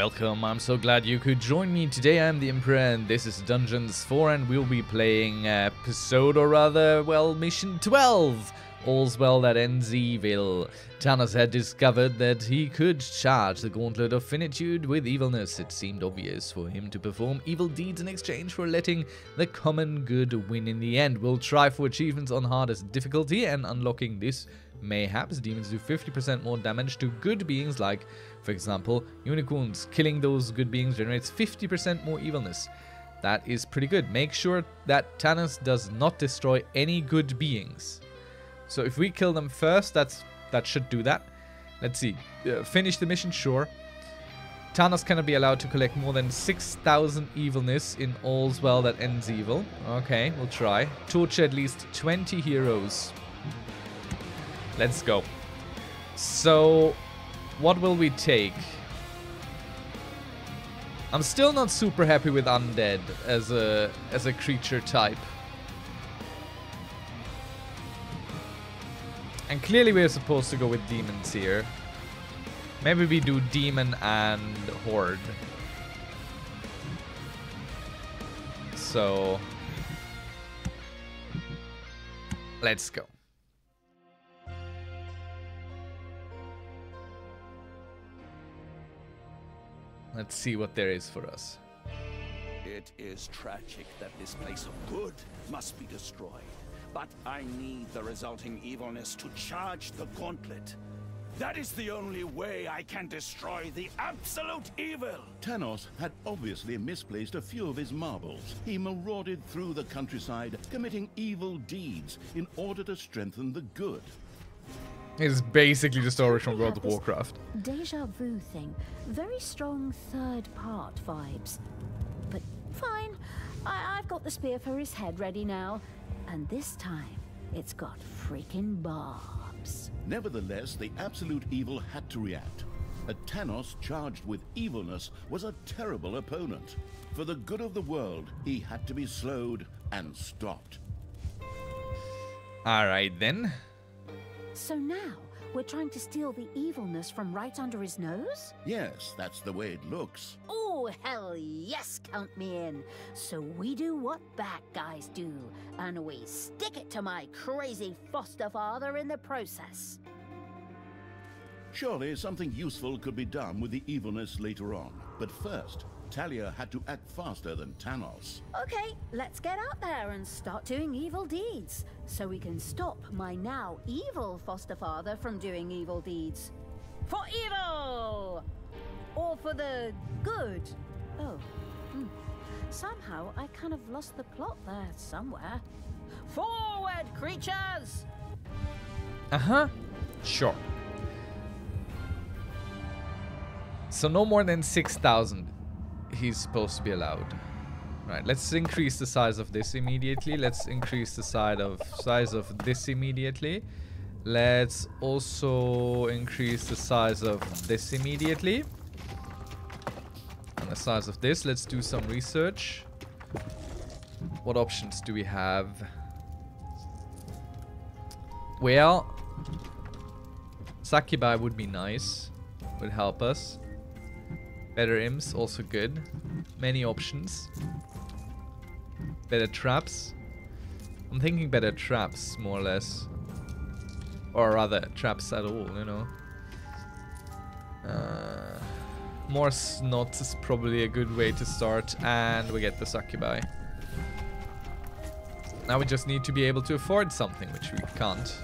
Welcome, I'm so glad you could join me. Today I'm the Emperor and this is Dungeons 4 and we'll be playing episode or rather, well, mission 12. All's well that ends evil. Thanos had discovered that he could charge the Gauntlet of Finitude with evilness. It seemed obvious for him to perform evil deeds in exchange for letting the common good win in the end. We'll try for achievements on hardest difficulty and unlocking this mayhaps. Demons do 50% more damage to good beings like, for example, unicorns. Killing those good beings generates 50% more evilness. That is pretty good. Make sure that Thanos does not destroy any good beings. So if we kill them first, that should do that. Let's see. Finish the mission, sure. Thanos cannot be allowed to collect more than 6,000 evilness in All's Well That Ends Evil. Okay, we'll try. Torture at least 20 heroes. Let's go. So, what will we take? I'm still not super happy with undead as a creature type. And clearly we're supposed to go with demons here. Maybe we do demon and horde. So, let's go. Let's see what there is for us. It is tragic that this place of good must be destroyed. But I need the resulting evilness to charge the gauntlet. That is the only way I can destroy the absolute evil! Thanos had obviously misplaced a few of his marbles. He marauded through the countryside, committing evil deeds in order to strengthen the good. It's basically the story from World of Warcraft. Deja vu thing. Very strong third part vibes. But fine. I've got the spear for his head ready now. And this time, it's got freaking barbs. Nevertheless, the absolute evil had to react. A Thanos charged with evilness was a terrible opponent. For the good of the world, he had to be slowed and stopped. All right, then. So now, we're trying to steal the evilness from right under his nose? Yes, that's the way it looks. Oh, hell yes, count me in. So we do what bad guys do, and we stick it to my crazy foster father in the process. Surely something useful could be done with the evilness later on. But first, Talia had to act faster than Thanos. Okay, let's get out there and start doing evil deeds, so we can stop my now evil foster father from doing evil deeds. For evil! Or for the good. Oh. Somehow I kind of lost the plot there somewhere. Forward, creatures! Uh-huh. Sure. So no more than 6,000. He's supposed to be allowed. Right, let's increase the size of this immediately. Let's increase the size of this immediately. Let's also increase the size of this immediately. And the size of this. Let's do some research. What options do we have? Well, succubi would be nice. Would help us. Better imps, also good. Many options. Better traps. I'm thinking better traps, more or less. Or rather, traps at all, you know. More snots is probably a good way to start. And we get the succubi. Now we just need to be able to afford something, which we can't.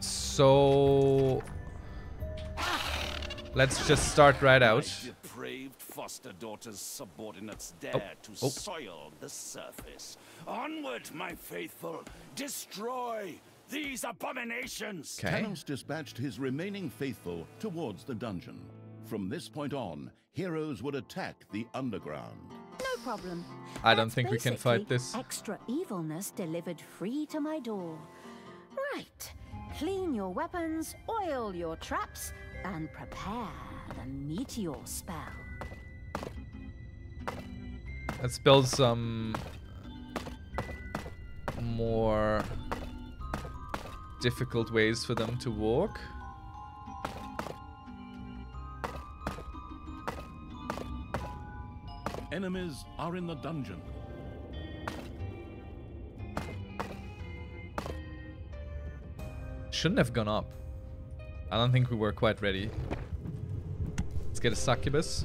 So... let's just start right out. Depraved foster daughter's subordinates dare to soil the surface. Onward, my faithful. Destroy these abominations. Thanos dispatched his remaining faithful towards the dungeon. From this point on, heroes would attack the underground. No problem. I don't think we can fight this. Extra evilness delivered free to my door. Right. Clean your weapons, oil your traps, and prepare the meteor spell. Let's build some more difficult ways for them to walk. Enemies are in the dungeon. Shouldn't have gone up. I don't think we were quite ready. Let's get a succubus.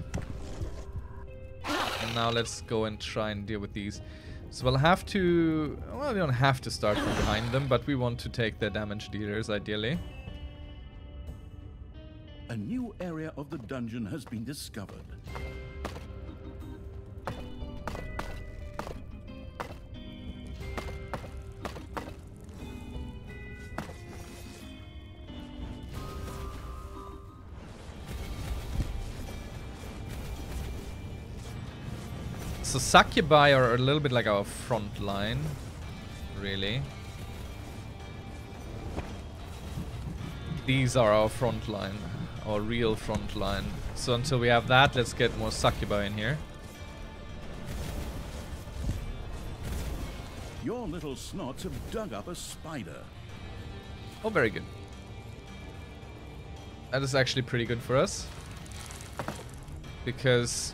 And now let's go and try and deal with these. So we'll have to... Well, we don't have to start from behind them, but we want to take their damage dealers, ideally. A new area of the dungeon has been discovered. So succubi are a little bit like our front line, really. These are our front line. Our real front line. So until we have that, let's get more succubi in here. Your little snots have dug up a spider. Oh, very good. That is actually pretty good for us, because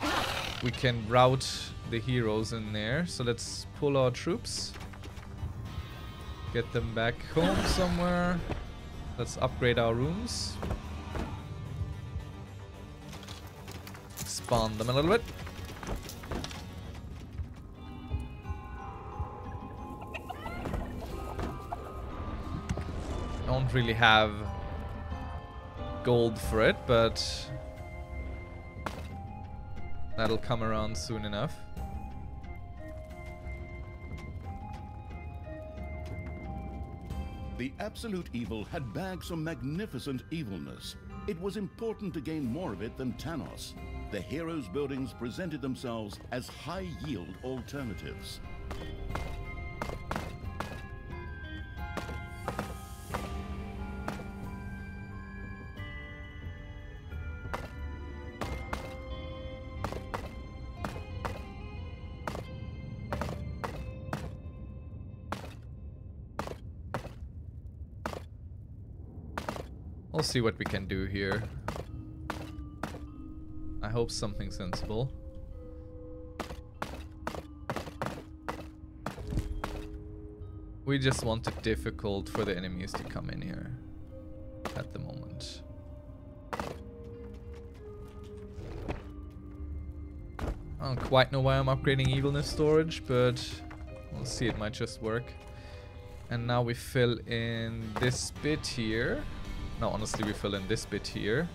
we can route the heroes in there. So let's pull our troops, get them back home somewhere. Let's upgrade our rooms, spawn them a little bit. Don't really have gold for it, but that'll come around soon enough. The absolute evil had bagged some magnificent evilness. It was important to gain more of it than Thanos. The heroes' buildings presented themselves as high-yield alternatives. We'll see what we can do here. I hope something sensible. We just want it difficult for the enemies to come in here at the moment. I don't quite know why I'm upgrading evilness storage, but we'll see, it might just work. And now we fill in this bit here. No, honestly, we fill in this bit here.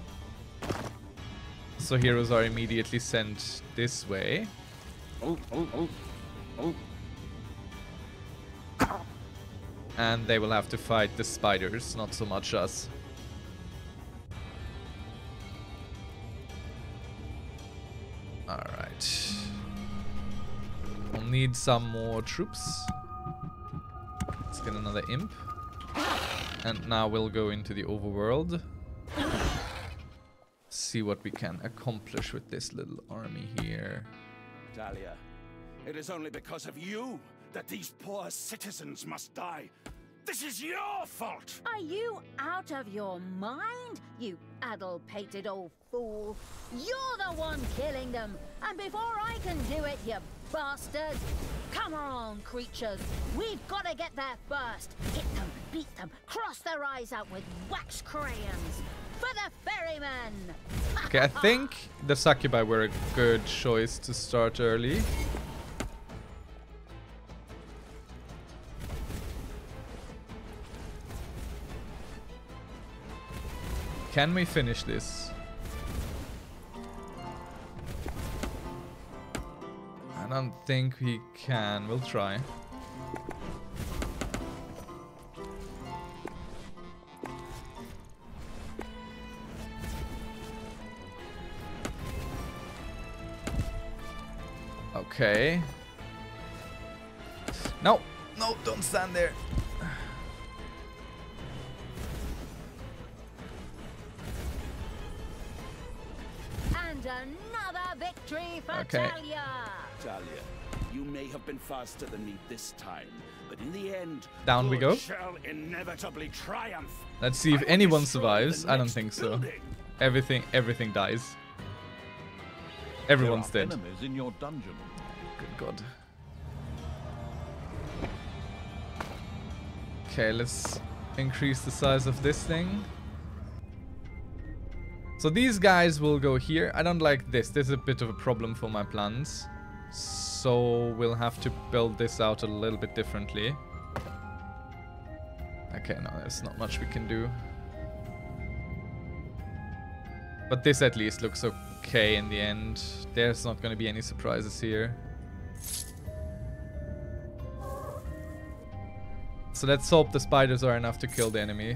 So heroes are immediately sent this way. And they will have to fight the spiders, not so much us. Alright. We'll need some more troops. Let's get another imp. And now we'll go into the overworld. See what we can accomplish with this little army here. Dalia, it is only because of you that these poor citizens must die. This is your fault! Are you out of your mind, you addle-pated old fool? You're the one killing them, and before I can do it, you bastards! Come on, creatures! We've got to get there first! Hit them, beat them, cross their eyes out with wax crayons! For the ferryman! Okay, I think the succubi were a good choice to start early. Can we finish this? I don't think we can. We'll try. Okay. No, no, don't stand there. And another victory for Talia. Talia, you may have been faster than me this time, but in the end, down we go. Shall inevitably triumph. Let's see if anyone survives. I don't think so. Everything dies. Everyone's dead. Enemies in your dungeon. Good God. Okay, let's increase the size of this thing. So these guys will go here. I don't like this. This is a bit of a problem for my plans. So we'll have to build this out a little bit differently. Okay, no, there's not much we can do. But this at least looks okay in the end. There's not going to be any surprises here. So let's hope the spiders are enough to kill the enemy.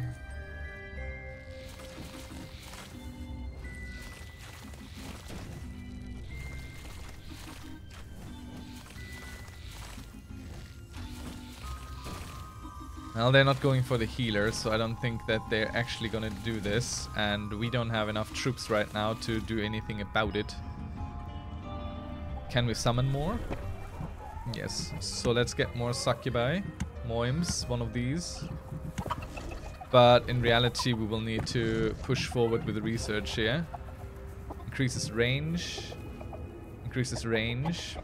Well, they're not going for the healer, so I don't think that they're actually gonna do this, and we don't have enough troops right now to do anything about it. Can we summon more? Yes. So let's get more succubi, moims, one of these. But in reality, we will need to push forward with the research here. Increases range. Increases range.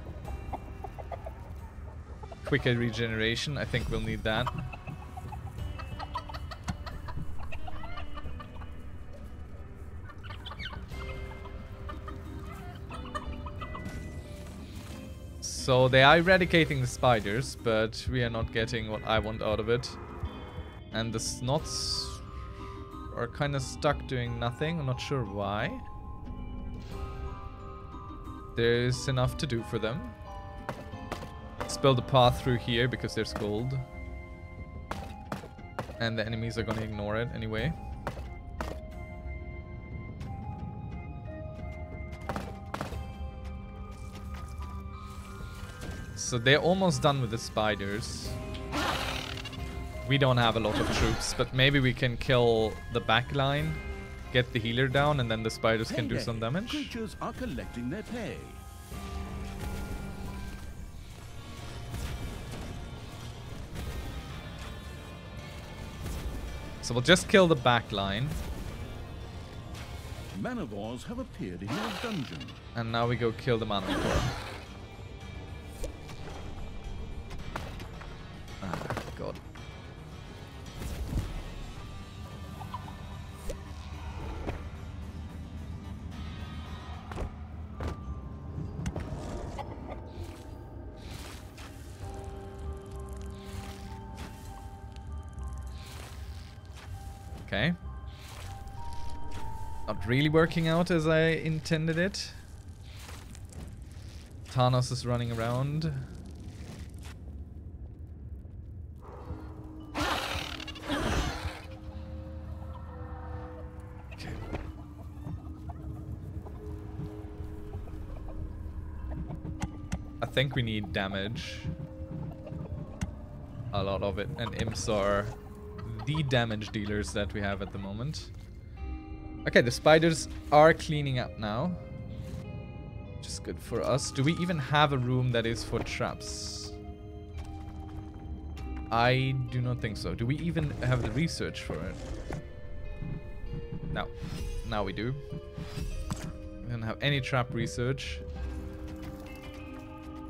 Quicker regeneration. I think we'll need that. So they are eradicating the spiders, but we are not getting what I want out of it. And the snots are kind of stuck doing nothing. I'm not sure why. There's enough to do for them. Let's build a path through here because there's gold. And the enemies are going to ignore it anyway. So they're almost done with the spiders. We don't have a lot of troops, but maybe we can kill the back line, get the healer down, and then the spiders can do some damage. Creatures are collecting their pay. So we'll just kill the back line. Manivores have appeared in your dungeon. And now we go kill the manivore. Okay. Not really working out as I intended it. Thanos is running around. Okay. I think we need damage. A lot of it. And imps are the damage dealers that we have at the moment. Okay, the spiders are cleaning up now, which is good for us. Do we even have a room that is for traps? I do not think so. Do we even have the research for it? No. Now we do. We don't have any trap research.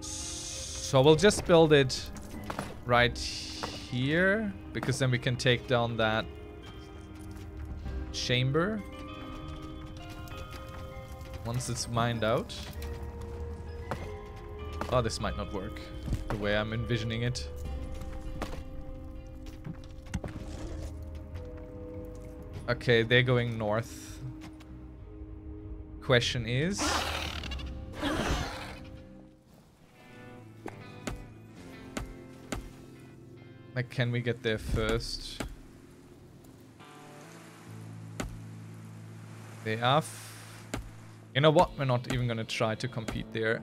So we'll just build it right here, because then we can take down that chamber once it's mined out. Oh, this might not work the way I'm envisioning it. Okay, they're going north. Question is... like, can we get there first? They are... you know what? We're not even gonna try to compete there.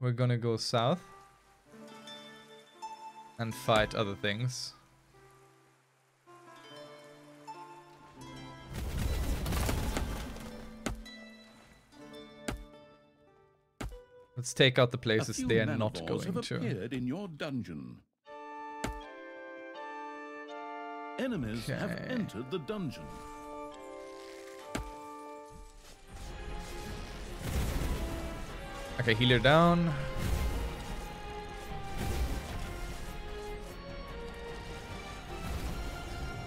We're gonna go south. And fight other things. Let's take out the places they are not going to. Enemies have entered the dungeon. Okay, healer down.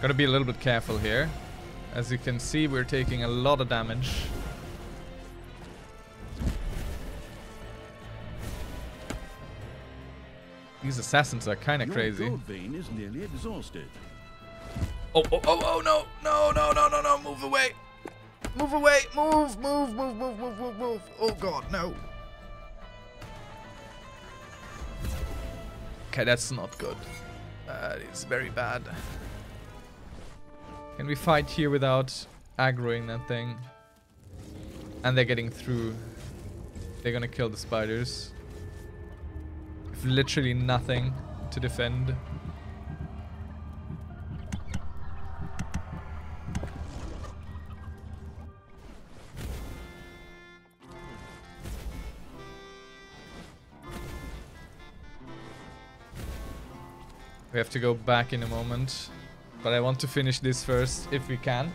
Gotta be a little bit careful here. As you can see, we're taking a lot of damage. These assassins are kind of crazy. Your gold vein is nearly exhausted. Oh, oh, oh, oh, no, no, no, no, no, no, move away. Move away, move, move, move, move, move, move, move. Oh God, no. Okay, that's not good. It's very bad. Can we fight here without aggroing that thing? And they're getting through. They're gonna kill the spiders. With literally nothing to defend. We have to go back in a moment, but I want to finish this first, if we can.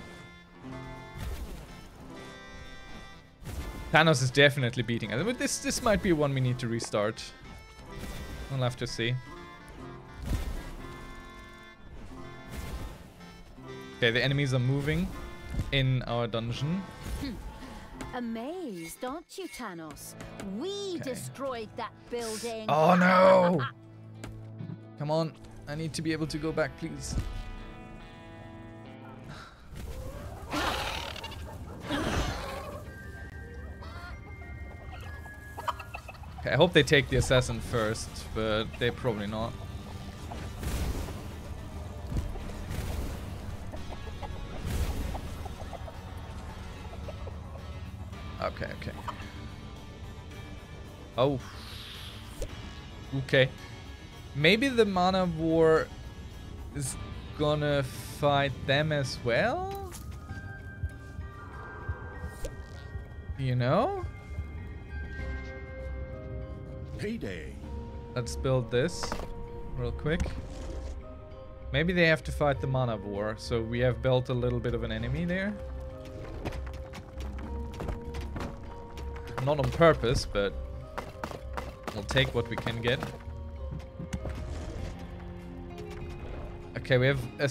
Thanos is definitely beating us. But this might be one we need to restart. We'll have to see. Okay, the enemies are moving in our dungeon. Amazed, aren't you, Thanos? We destroyed that building. Oh no! Come on. I need to be able to go back, please. Okay, I hope they take the assassin first, but they're probably not. Okay, okay. Oh. Okay. Maybe the Man of War is gonna fight them as well? You know? Payday. Let's build this real quick. Maybe they have to fight the Man of War, so we have built a little bit of an enemy there. Not on purpose, but we'll take what we can get. Okay, we have a...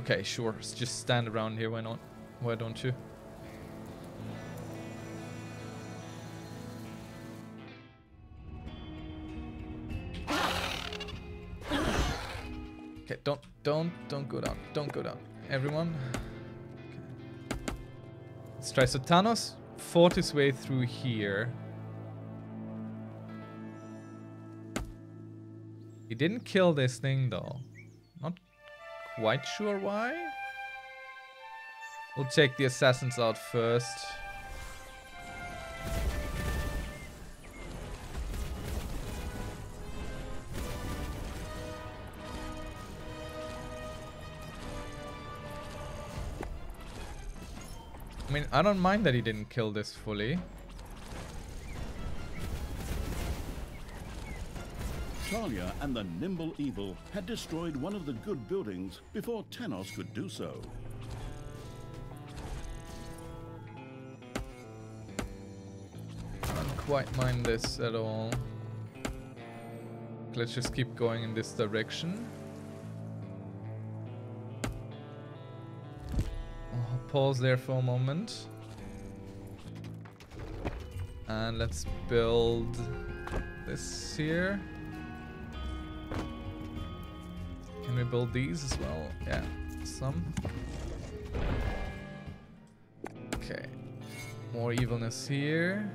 Okay, sure. Let's just stand around here. Why not? Why don't you? Okay, don't go down. Don't go down. Everyone. Okay. Let's try. So Thanos fought his way through here. He didn't kill this thing, though. Quite sure why? We'll take the assassins out first. I mean, I don't mind that he didn't kill this fully. Talia and the nimble evil had destroyed one of the good buildings before Thanos could do so. I don't quite mind this at all. Let's just keep going in this direction. I'll pause there for a moment. And let's build this here. Can we build these as well? Yeah, some. Okay. More evilness here.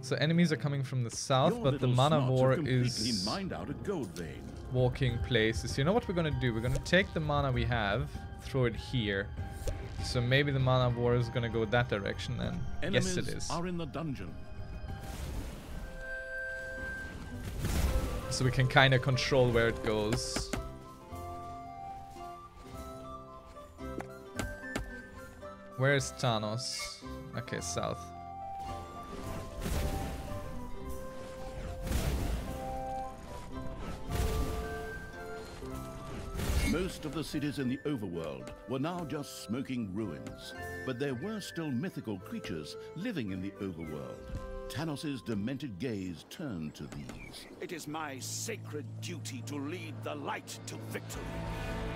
So enemies are coming from the south, but the Man of War is walking places. You know what we're gonna do? We're gonna take the mana we have, throw it here. So maybe the Man of War is gonna go that direction then. Enemies, yes, it is. Are in the dungeon. So we can kind of control where it goes. Where is Thanos? Okay, south. Most of the cities in the overworld were now just smoking ruins, but there were still mythical creatures living in the overworld. Thanos' demented gaze turned to these. It is my sacred duty to lead the light to victory.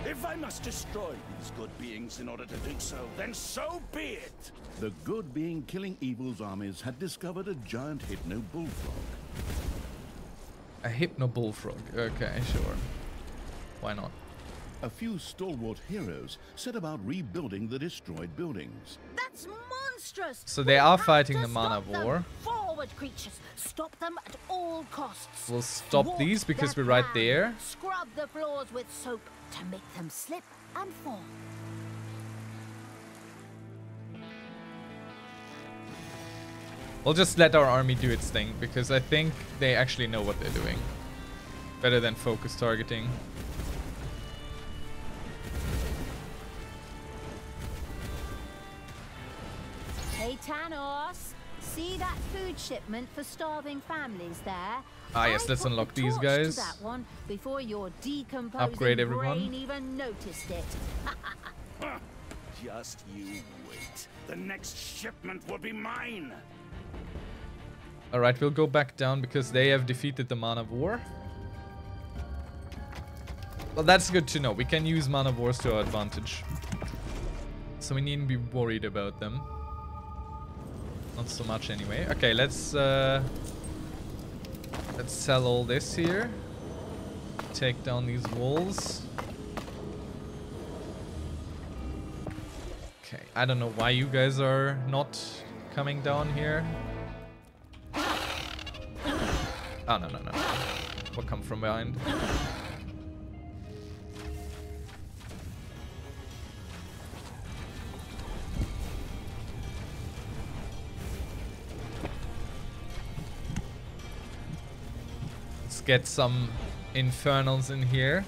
If I must destroy these good beings in order to do so, then so be it! The good being killing evil's armies had discovered a giant hypno bullfrog. A hypno bullfrog, okay, sure. Why not? A few stalwart heroes set about rebuilding the destroyed buildings. That's monstrous! So they are fighting the mana war. Forward, creatures. Stop them at all costs. We'll stop these because we're right there. Scrub the floors with soap to make them slip and fall. We'll just let our army do its thing because I think they actually know what they're doing. Better than focus targeting. Hey Thanos, see that food shipment for starving families there? Ah yes, let's unlock these guys. That one before your decomposing upgrade everyone. Brain even noticed it. Just you wait. The next shipment will be mine. All right, we'll go back down because they have defeated the Man of War. Well, that's good to know. We can use Man of Wars to our advantage, so we needn't be worried about them. Not so much anyway. Okay, let's sell all this here. Take down these walls. Okay, I don't know why you guys are not coming down here. Oh no no no! We'll come from behind. Get some infernals in here.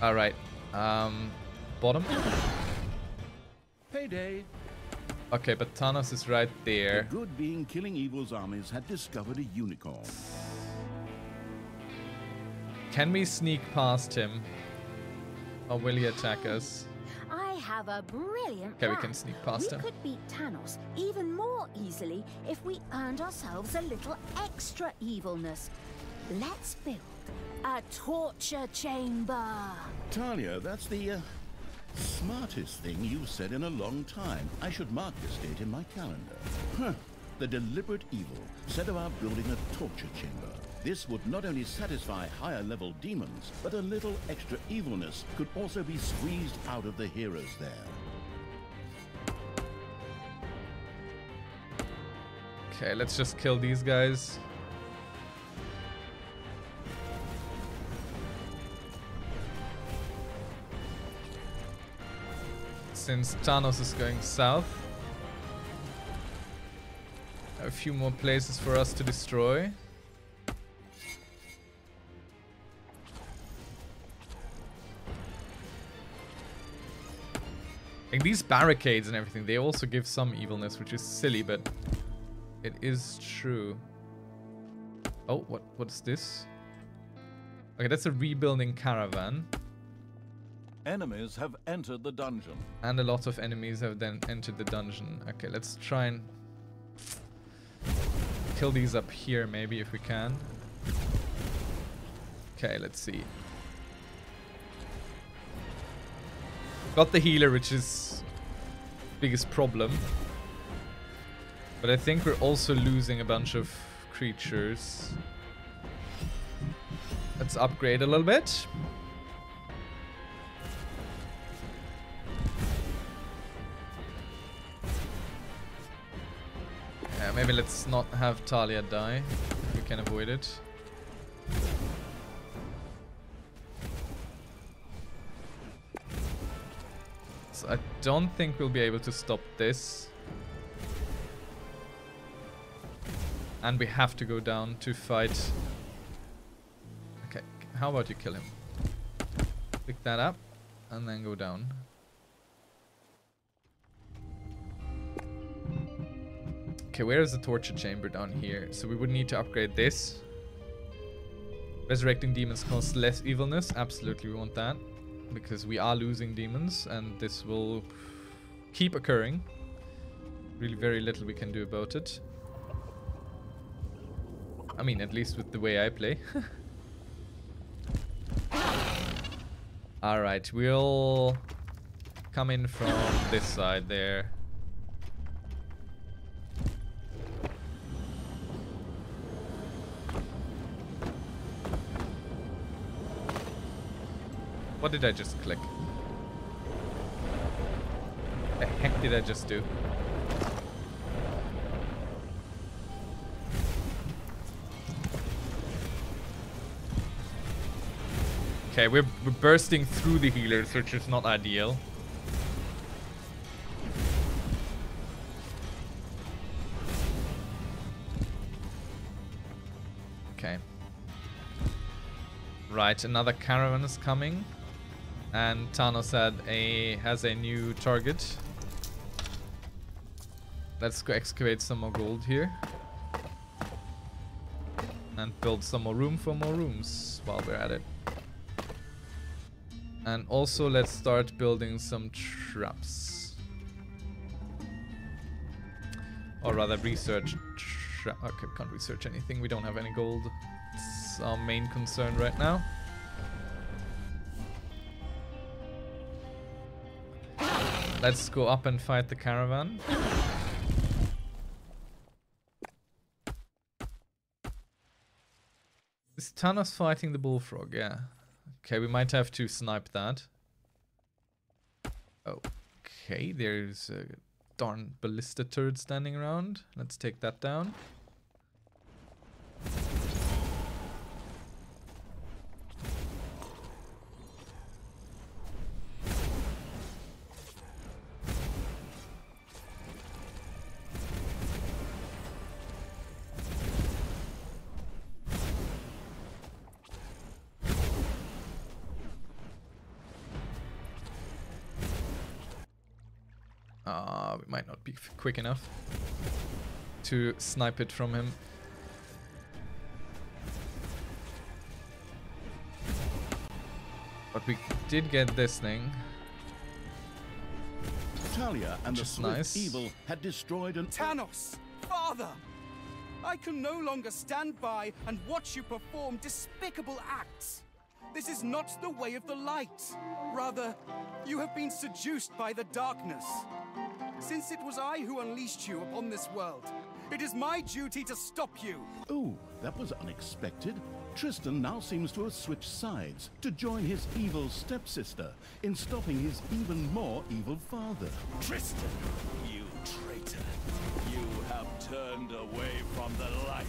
All right, bottom. Payday. Okay, but Thanos is right there. The good being killing evil's armies had discovered a unicorn. Can we sneak past him, or will he attack us? I have a brilliant plan. Okay, we can sneak past him. We could beat Thanos even more easily if we earned ourselves a little extra evilness. Let's build a torture chamber. Talia, that's the smartest thing you've said in a long time. I should mark this date in my calendar. Huh. The deliberate evil set about building a torture chamber. This would not only satisfy higher-level demons, but a little extra evilness could also be squeezed out of the heroes there. Okay, let's just kill these guys. Since Thanos is going south, a few more places for us to destroy. Like these barricades and everything, they also give some evilness, which is silly, but it is true. Oh, what's this? Okay, that's a rebuilding caravan. Enemies have entered the dungeon. And a lot of enemies have then entered the dungeon. Okay, let's try and kill these up here, maybe, if we can. Okay, let's see. Got the healer, which is biggest problem. But I think we're also losing a bunch of creatures. Let's upgrade a little bit. Yeah, maybe let's not have Talia die. If we can avoid it. I don't think we'll be able to stop this. And we have to go down to fight. Okay, how about you kill him? Pick that up and then go down. Okay, where is the torture chamber? Down here. So we would need to upgrade this. Resurrecting demons costs less evilness. Absolutely, we want that. Because we are losing demons. And this will keep occurring. Really very little we can do about it. I mean, at least with the way I play. Alright, we'll come in from this side there. What did I just click? What the heck did I just do? Okay, we're bursting through the healers, which is not ideal. Okay. Right, another caravan is coming. And Thanos has a new target. Let's go excavate some more gold here. And build some more room for more rooms while we're at it. And also let's start building some traps. Or rather research trap. Okay, can't research anything. We don't have any gold. It's our main concern right now. Let's go up and fight the caravan. Is Thanos fighting the bullfrog? Yeah. Okay, we might have to snipe that. Okay, there's a darn ballista turret standing around. Let's take that down. We might not be quick enough to snipe it from him. But we did get this thing. Talia and the nice. Evil had destroyed an Thanos, Father! I can no longer stand by and watch you perform despicable acts. This is not the way of the light. Rather, you have been seduced by the darkness. Since it was I who unleashed you upon this world, it is my duty to stop you. Ooh, that was unexpected. Tristan now seems to have switched sides to join his evil stepsister in stopping his even more evil father. Tristan, you traitor. You have turned away from the light,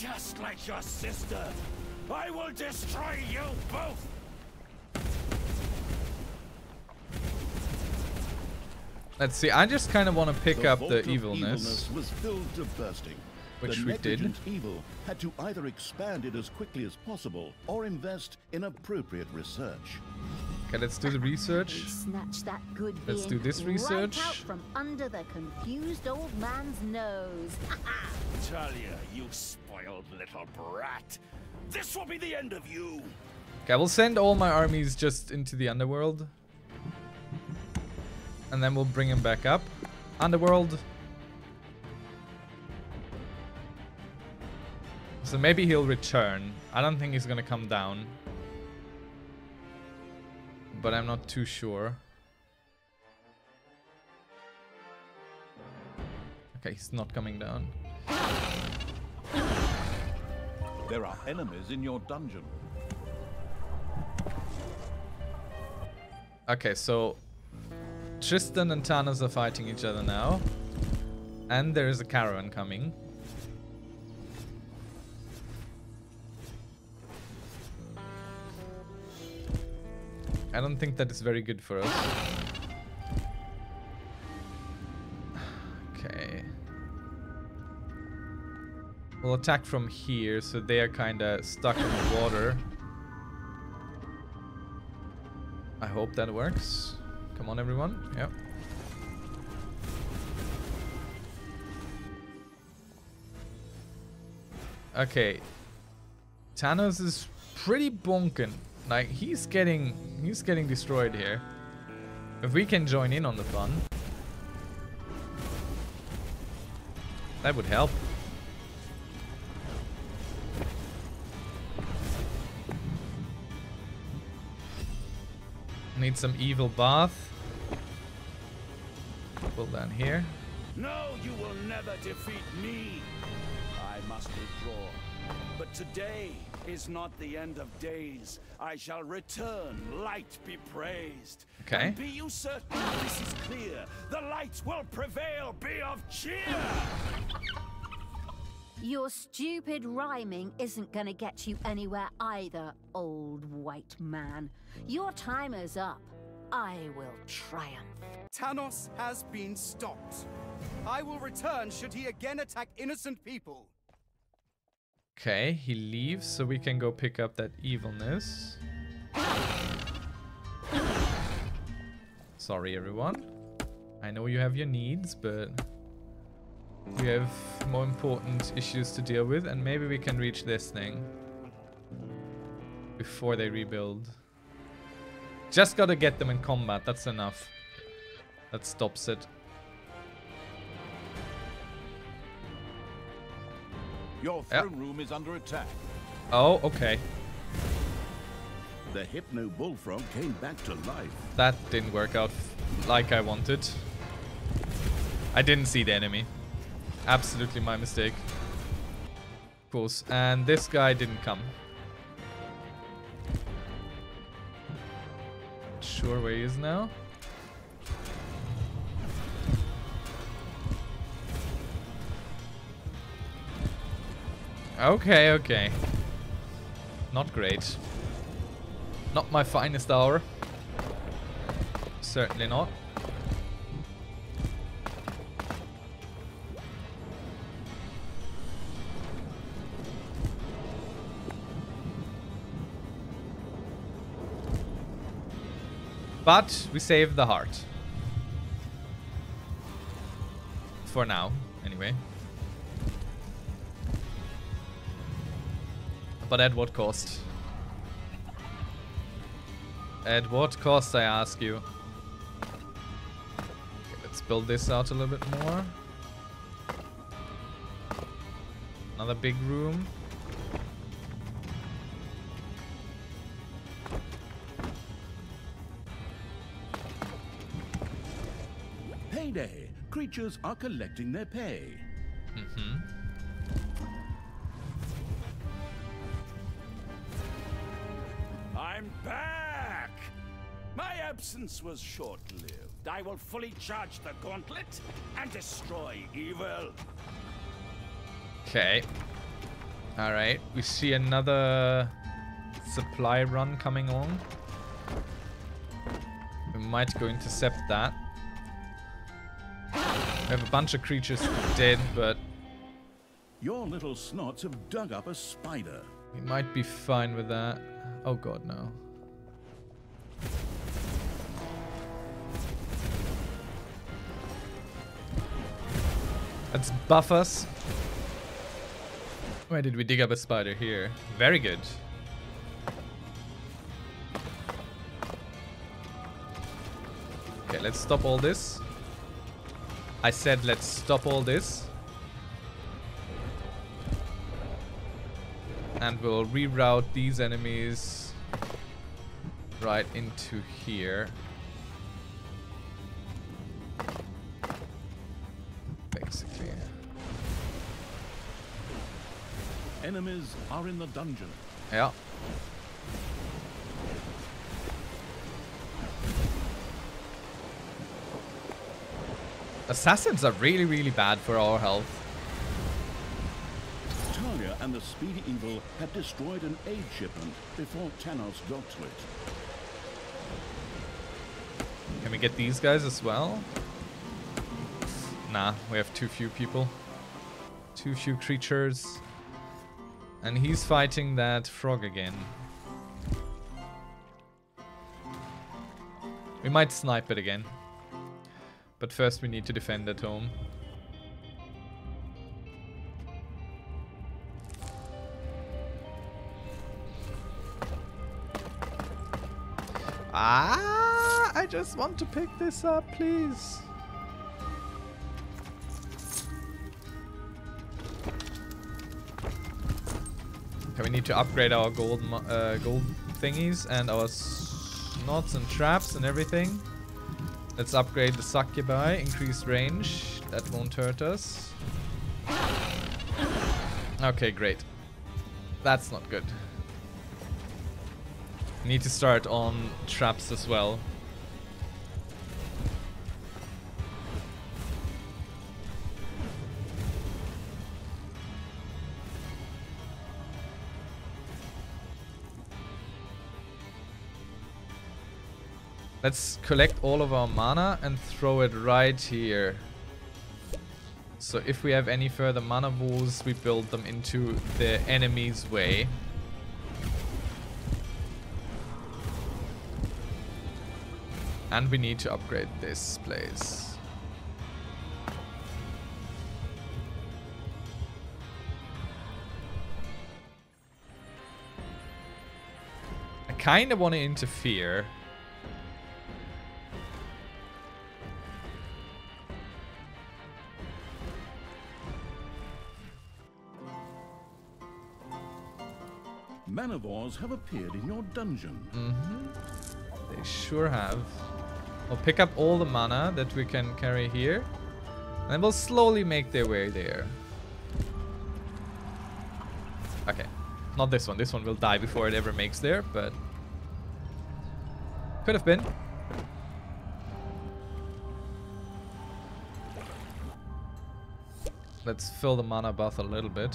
just like your sister. I will destroy you both. Let's see, I just kind of want to pick up the evilness was filled to bursting. Which we did. Evil had to either expand it as quickly as possible or invest in appropriate research. Okay, let's do the research. Snatch that good being. Let's do this research. Right out from under the confused old man's nose. Talia, you spoiled little brat. This will be the end of you. Okay, we'll send all my armies just into the underworld. And then we'll bring him back up. Underworld. So maybe he'll return. I don't think he's gonna come down. But I'm not too sure. Okay, he's not coming down. There are enemies in your dungeon. Okay, so Tristan and Thanos are fighting each other now. And there is a caravan coming. I don't think that is very good for us. Okay. We'll attack from here, so they are kinda stuck in the water. I hope that works. Come on, everyone. Yep. Okay. Thanos is pretty bonkin'. Like, he's getting destroyed here. If we can join in on the fun, that would help. Need some evil bath. Pull down here. No, you will never defeat me. I must withdraw. But today is not the end of days. I shall return. Light be praised. Okay. And be you certain this is clear. The light will prevail. Be of cheer. Your stupid rhyming isn't gonna get you anywhere either, old white man. Your time is up. I will triumph. Thanos has been stopped. I will return should he again attack innocent people. Okay, he leaves, so we can go pick up that evilness. Sorry, everyone. I know you have your needs, but we have more important issues to deal with, and maybe we can reach this thing before they rebuild. Just gotta get them in combat, that's enough. That stops it. Your throne room is under attack. Oh, okay. The Hypno Bullfrog came back to life. That didn't work out like I wanted. I didn't see the enemy. Absolutely my mistake. Of course. And this guy didn't come. Not sure where he is now. Okay, okay. Not great. Not my finest hour. Certainly not. But we saved the heart. For now, anyway. But at what cost? At what cost, I ask you? Okay, let's build this out a little bit more. Another big room. Payday. Creatures are collecting their pay. Mm-hmm. I'm back! My absence was short-lived. I will fully charge the gauntlet and destroy evil. Okay. Alright, we see another supply run coming on. We might go intercept that. We have a bunch of creatures dead, but... Your little snots have dug up a spider. We might be fine with that. Oh god, no. Let's buff us. Where did we dig up a spider here? Very good. Okay, let's stop all this. I said let's stop all this. And we'll reroute these enemies right into here. Basically. Enemies are in the dungeon. Yeah. Assassins are really, really bad for our health. And the Speedy Evil had destroyed an aid shipment before Thanos got to it. Can we get these guys as well? Nah, we have too few people. Too few creatures. And he's fighting that frog again. We might snipe it again. But first we need to defend at home. Ah, I just want to pick this up, please. Okay, we need to upgrade our gold thingies and our knots and traps and everything. Let's upgrade the succubi, increase range. That won't hurt us. Okay, great. That's not good. Need to start on traps as well. Let's collect all of our mana and throw it right here. So if we have any further mana walls, we build them into the enemy's way. And we need to upgrade this place. I kind of want to interfere. Manivores have appeared in your dungeon. Mm-hmm. They sure have. We'll pick up all the mana that we can carry here, and we'll slowly make their way there. Okay, not this one. This one will die before it ever makes there, but could have been. Let's fill the mana bath a little bit.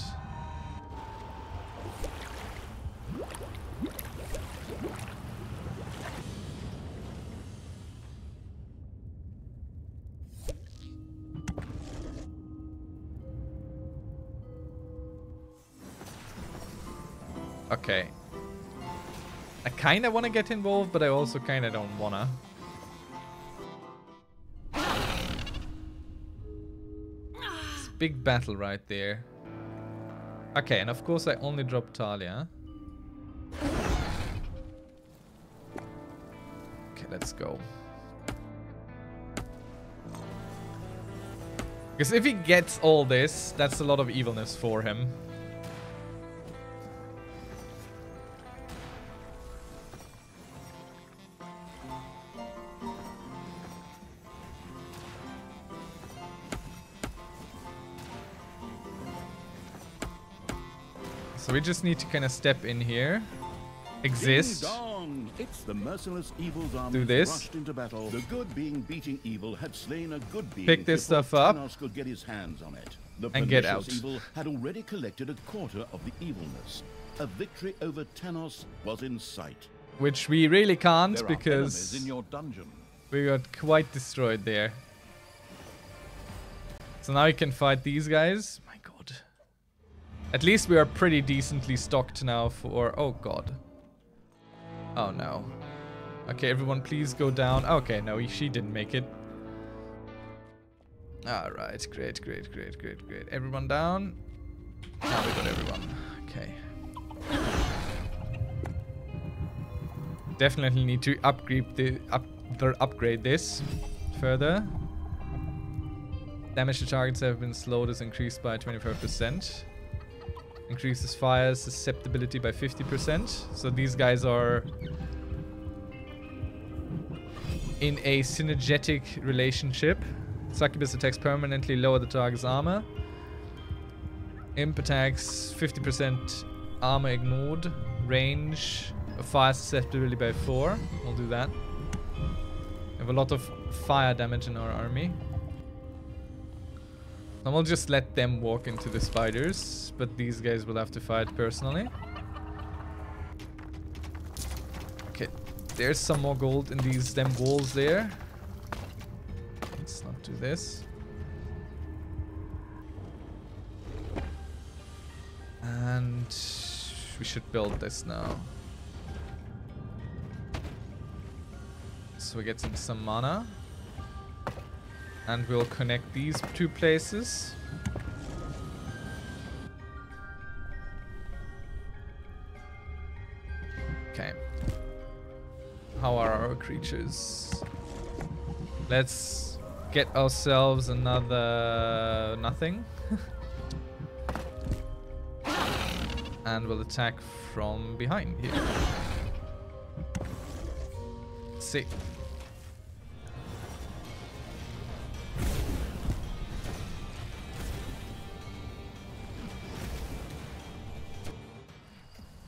Okay. I kinda wanna get involved, but I also kinda don't wanna. It's a big battle right there. Okay, and of course I only dropped Talia. Okay, let's go. Because if he gets all this, that's a lot of evilness for him. So we just need to kind of step in here, exist, it's the merciless evil's army do this, rushed into battle. The good being beating evil had slain a good being. Pick this stuff up could get his hands on it. The and get out. Evil had already collected a quarter of the evilness. A victory over Thanos was in sight. Which we really can't there because in your dungeon. We got quite destroyed there. So now we can fight these guys. At least we are pretty decently stocked now for... Oh, God. Oh, no. Okay, everyone, please go down. Okay, no, she didn't make it. Alright, great, great, great, great, great. Everyone down. Now we got everyone. Okay. Definitely need to upgrade this further. Damage to targets have been slowed is increased by 25%. Increases fire susceptibility by 50%. So these guys are in a synergetic relationship. Succubus attacks permanently lower the target's armor. Imp attacks 50% armor ignored. Range of fire susceptibility by 4. We'll do that. We have a lot of fire damage in our army. And we'll just let them walk into the spiders, but these guys will have to fight personally. Okay, there's some more gold in these damn walls there. Let's not do this. And we should build this now. So we get some mana. And we'll connect these two places. Okay. How are our creatures? Let's get ourselves another nothing. And we'll attack from behind here. Let's see.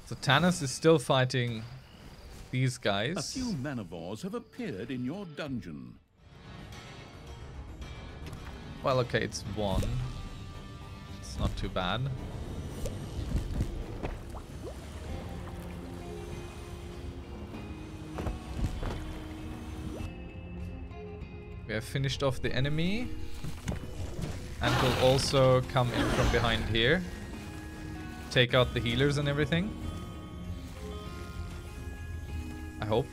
So Tannis is still fighting these guys. A few manivores have appeared in your dungeon. Well, okay, it's one. It's not too bad. We have finished off the enemy. And we'll also come in from behind here. Take out the healers and everything. I hope.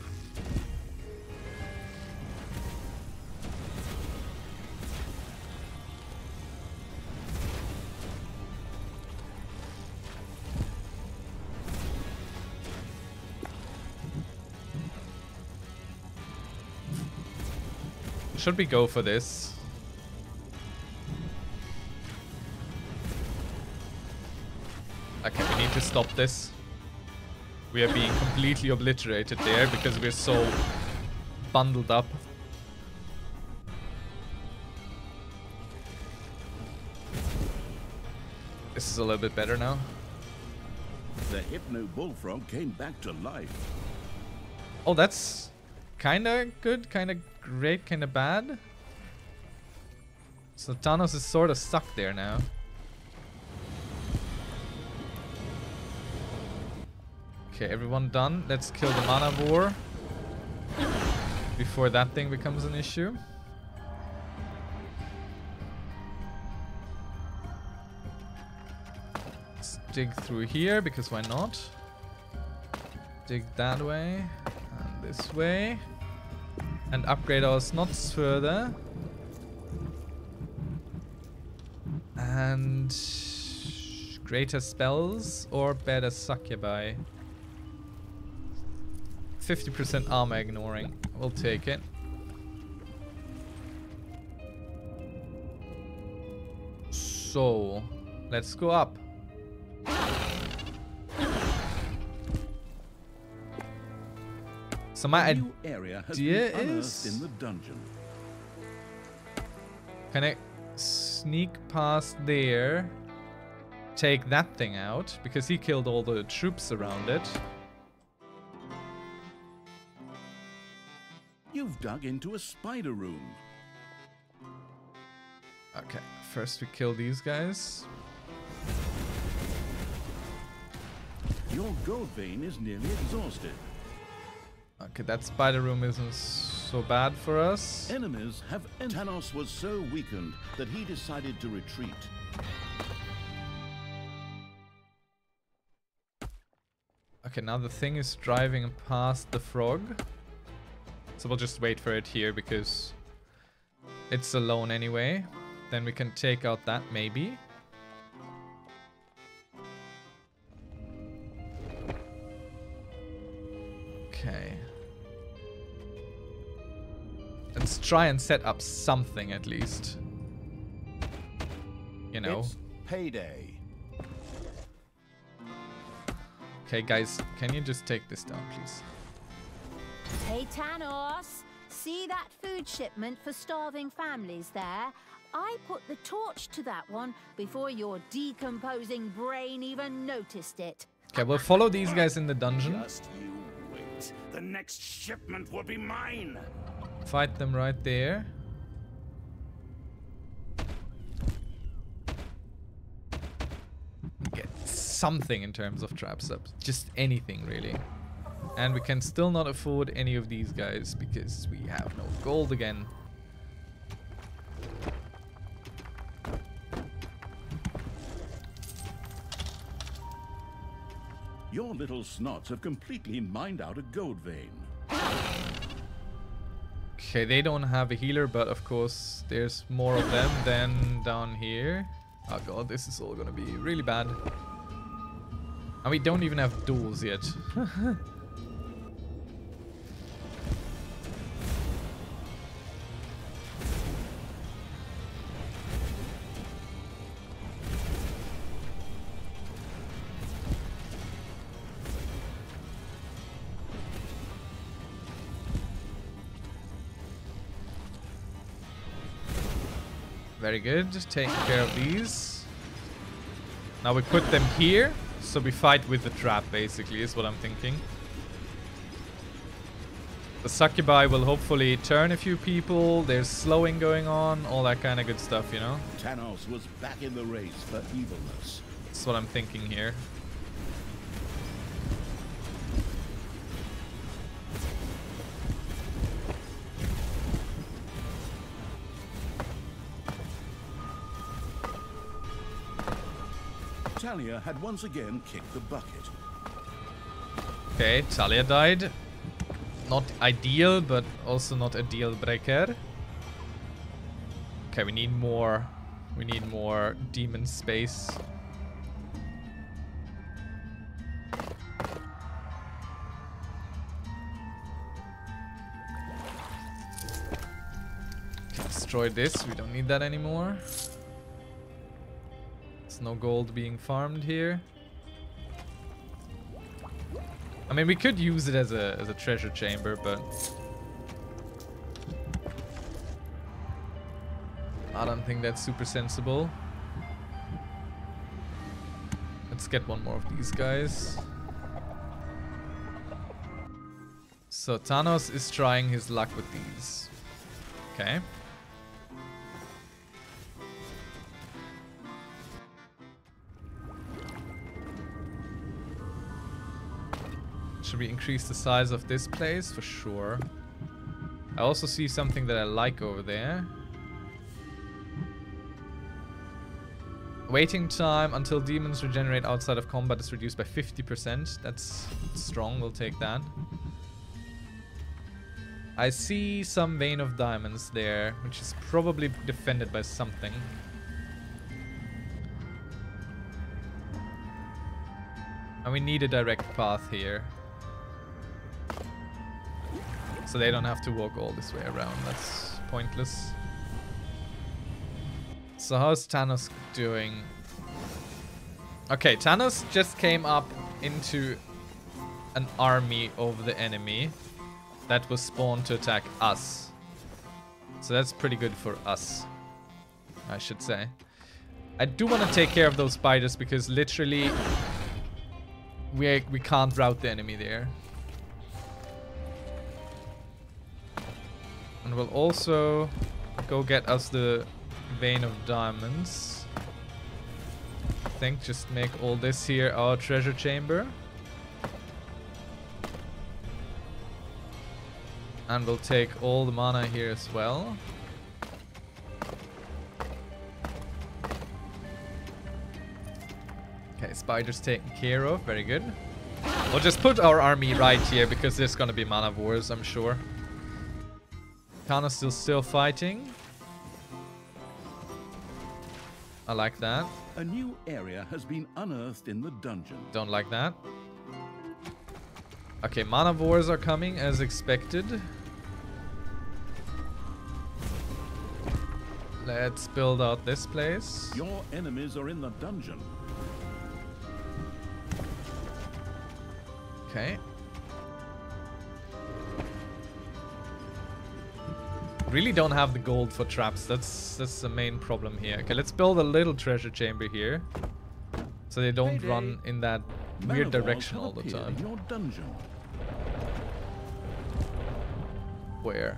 Should we go for this? Okay, we need to stop this. We are being completely obliterated there because we're so bundled up. This is a little bit better now. The Hypno Bullfrog came back to life. Oh, that's kinda good, kinda great, kinda bad. So Thanos is sorta stuck there now. Okay, everyone done. Let's kill the manivore before that thing becomes an issue. Let's dig through here because why not? Dig that way and this way. And upgrade our snots further. And greater spells or better succubi. 50% armor ignoring. We'll take it. So, let's go up. So my idea is... in the dungeon. Can I sneak past there? Take that thing out, because he killed all the troops around it. You've dug into a spider room. Okay, first we kill these guys. Your gold vein is nearly exhausted. Okay, that spider room isn't so bad for us. Enemies have entered. Thanos was so weakened that he decided to retreat. Okay, now the thing is driving past the frog. So we'll just wait for it here because it's alone anyway. Then we can take out that maybe. Okay. Let's try and set up something at least. You know. It's payday. Okay guys, can you just take this down please? Hey Thanos, see that food shipment for starving families there? I put the torch to that one before your decomposing brain even noticed it. Okay, we'll follow these guys in the dungeon. Just you wait. The next shipment will be mine. Fight them right there. Get something in terms of trap subs. Just anything really. And we can still not afford any of these guys because we have no gold again. Your little snots have completely mined out a gold vein. Okay, they don't have a healer, but of course there's more of them than down here. Oh god, this is all gonna be really bad. And we don't even have duels yet. Very good. Just taking care of these. Now we put them here. So we fight with the trap, basically, is what I'm thinking. The succubi will hopefully turn a few people. There's slowing going on. All that kind of good stuff, you know? Thanos was back in the race for evilness. That's what I'm thinking here. Talia had once again kicked the bucket. Okay, Talia died. Not ideal, but also not a deal breaker. Okay, we need more. We need more demon space. Okay, destroy this. We don't need that anymore. No gold being farmed here. I mean, we could use it as a treasure chamber, but I don't think that's super sensible. Let's get one more of these guys. So Thanos is trying his luck with these. Okay. Should we increase the size of this place? For sure. I also see something that I like over there. Waiting time until demons regenerate outside of combat is reduced by 50%. That's strong, we'll take that. I see some vein of diamonds there, which is probably defended by something. And we need a direct path here. So they don't have to walk all this way around. That's pointless. So how's Thanos doing? Okay, Thanos just came up into an army of the enemy that was spawned to attack us. So that's pretty good for us, I should say. I do want to take care of those spiders because literally we can't rout the enemy there. And we'll also go get us the vein of diamonds. I think just make all this here our treasure chamber. And we'll take all the mana here as well. Okay, spiders taken care of. Very good. We'll just put our army right here because there's gonna be mana wars, I'm sure. Thanos still fighting. I like that. A new area has been unearthed in the dungeon. Don't like that. Okay, mana wars are coming as expected. Let's build out this place. Your enemies are in the dungeon. Okay. Really don't have the gold for traps. That's the main problem here. Okay, let's build a little treasure chamber here, so they don't run in that weird direction all the time. Where?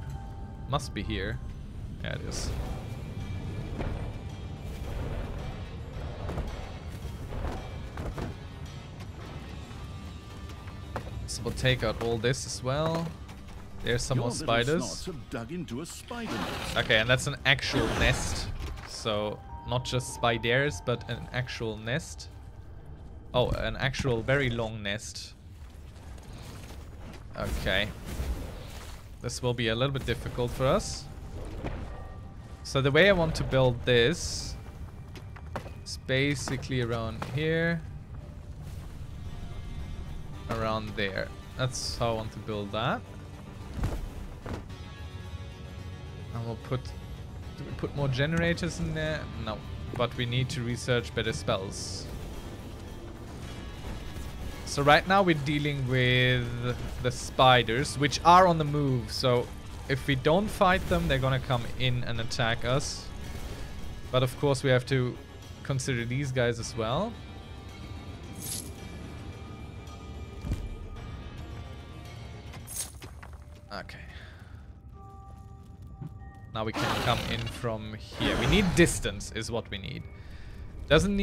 Must be here. Yeah, it is. So we'll take out all this as well. There's some more spiders. Dug into a spider nest. Okay, and that's an actual nest. So, not just spiders, but an actual nest. Oh, an actual very long nest. Okay. This will be a little bit difficult for us. So the way I want to build this is basically around here. Around there. That's how I want to build that. And we'll put... Do we put more generators in there? No. But we need to research better spells. So right now we're dealing with the spiders, which are on the move. So if we don't fight them, they're gonna come in and attack us. But of course we have to consider these guys as well. Okay. Now we can come in from here. We need distance is what we need. Doesn't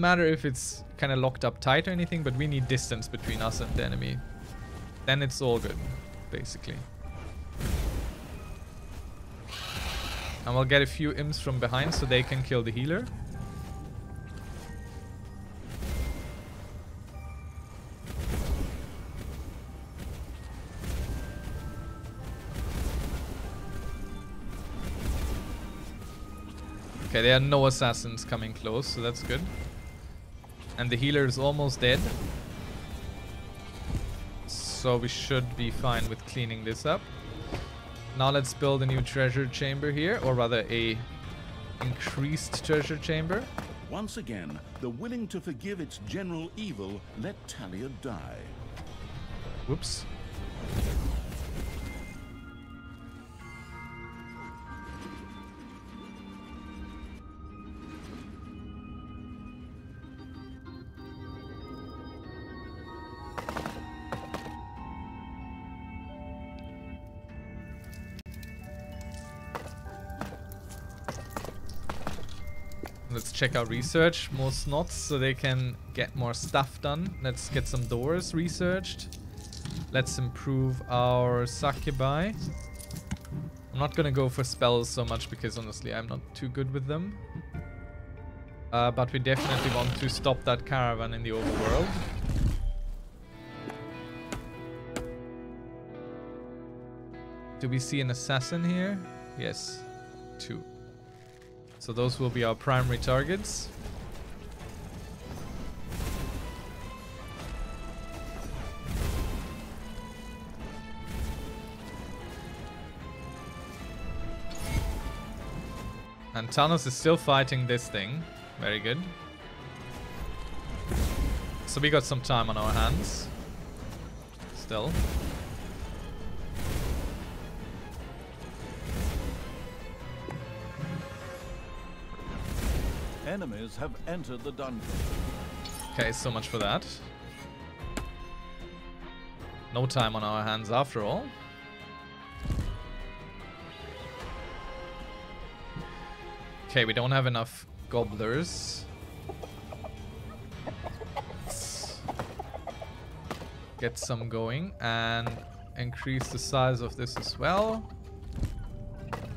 matter if it's kind of locked up tight or anything, but we need distance between us and the enemy. Then it's all good, basically. And we'll get a few imps from behind so they can kill the healer. Okay, there are no assassins coming close, so that's good. And the healer is almost dead. So we should be fine with cleaning this up. Now let's build a new treasure chamber here, or rather a increased treasure chamber. Once again, the willing to forgive its general evil let Talia die. Whoops. Check out research, more snots so they can get more stuff done. Let's get some doors researched. Let's improve our succubi. I'm not gonna go for spells so much because honestly I'm not too good with them. But we definitely want to stop that caravan in the overworld. Do we see an assassin here? Yes, two. So those will be our primary targets. And Thanos is still fighting this thing. Very good. So we got some time on our hands. Still. Enemies have entered the dungeon. Okay, so much for that. No time on our hands after all. Okay, we don't have enough gobblers. Let's get some going and increase the size of this as well.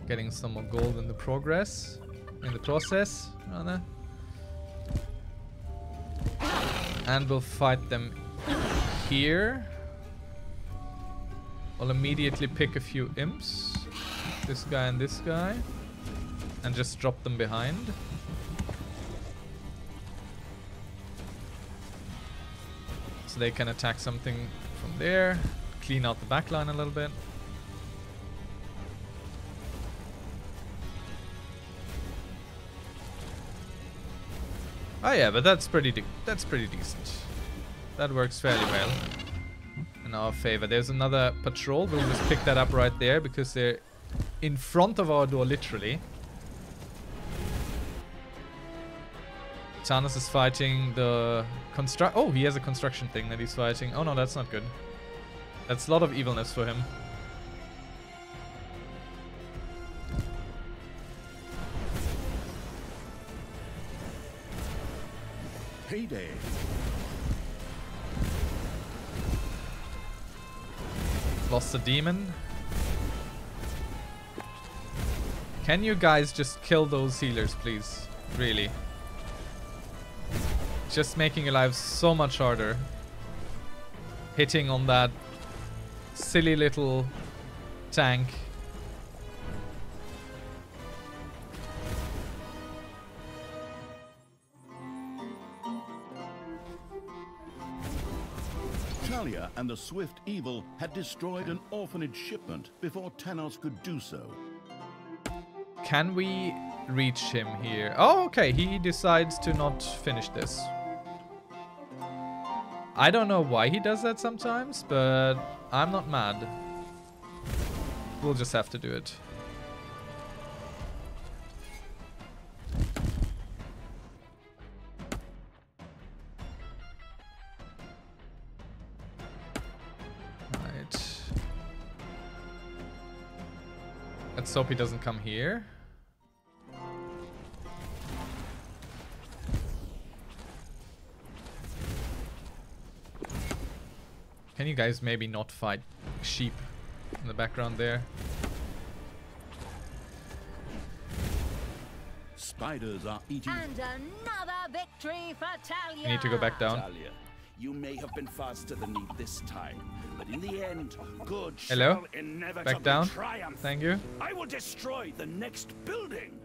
Getting some more gold in the progress. In the process, rather. And we'll fight them here. I'll immediately pick a few imps. This guy. And just drop them behind. So they can attack something from there. Clean out the back line a little bit. Oh yeah, but that's pretty decent. That works fairly well in our favor. There's another patrol. We'll just pick that up right there because they're in front of our door, literally. Thanos is fighting the construct. Oh, he has a construction thing that he's fighting. Oh no, that's not good. That's a lot of evilness for him. Payday. Lost the demon. Can you guys just kill those healers, please? Really. Just making your lives so much harder. Hitting on that silly little tank. And the swift evil had destroyed an orphanage shipment before Thanos could do so. Can we reach him here? Oh, okay. He decides to not finish this. I don't know why he does that sometimes, but I'm not mad. We'll just have to do it. Let's hope he doesn't come here. Can you guys maybe not fight sheep in the background there? Spiders are eating. And another victory for Talia. I need to go back down. Talia, you may have been faster than me this time, but in the end, good. Hello. Back down. Triumph. Thank you. I will destroy the next building.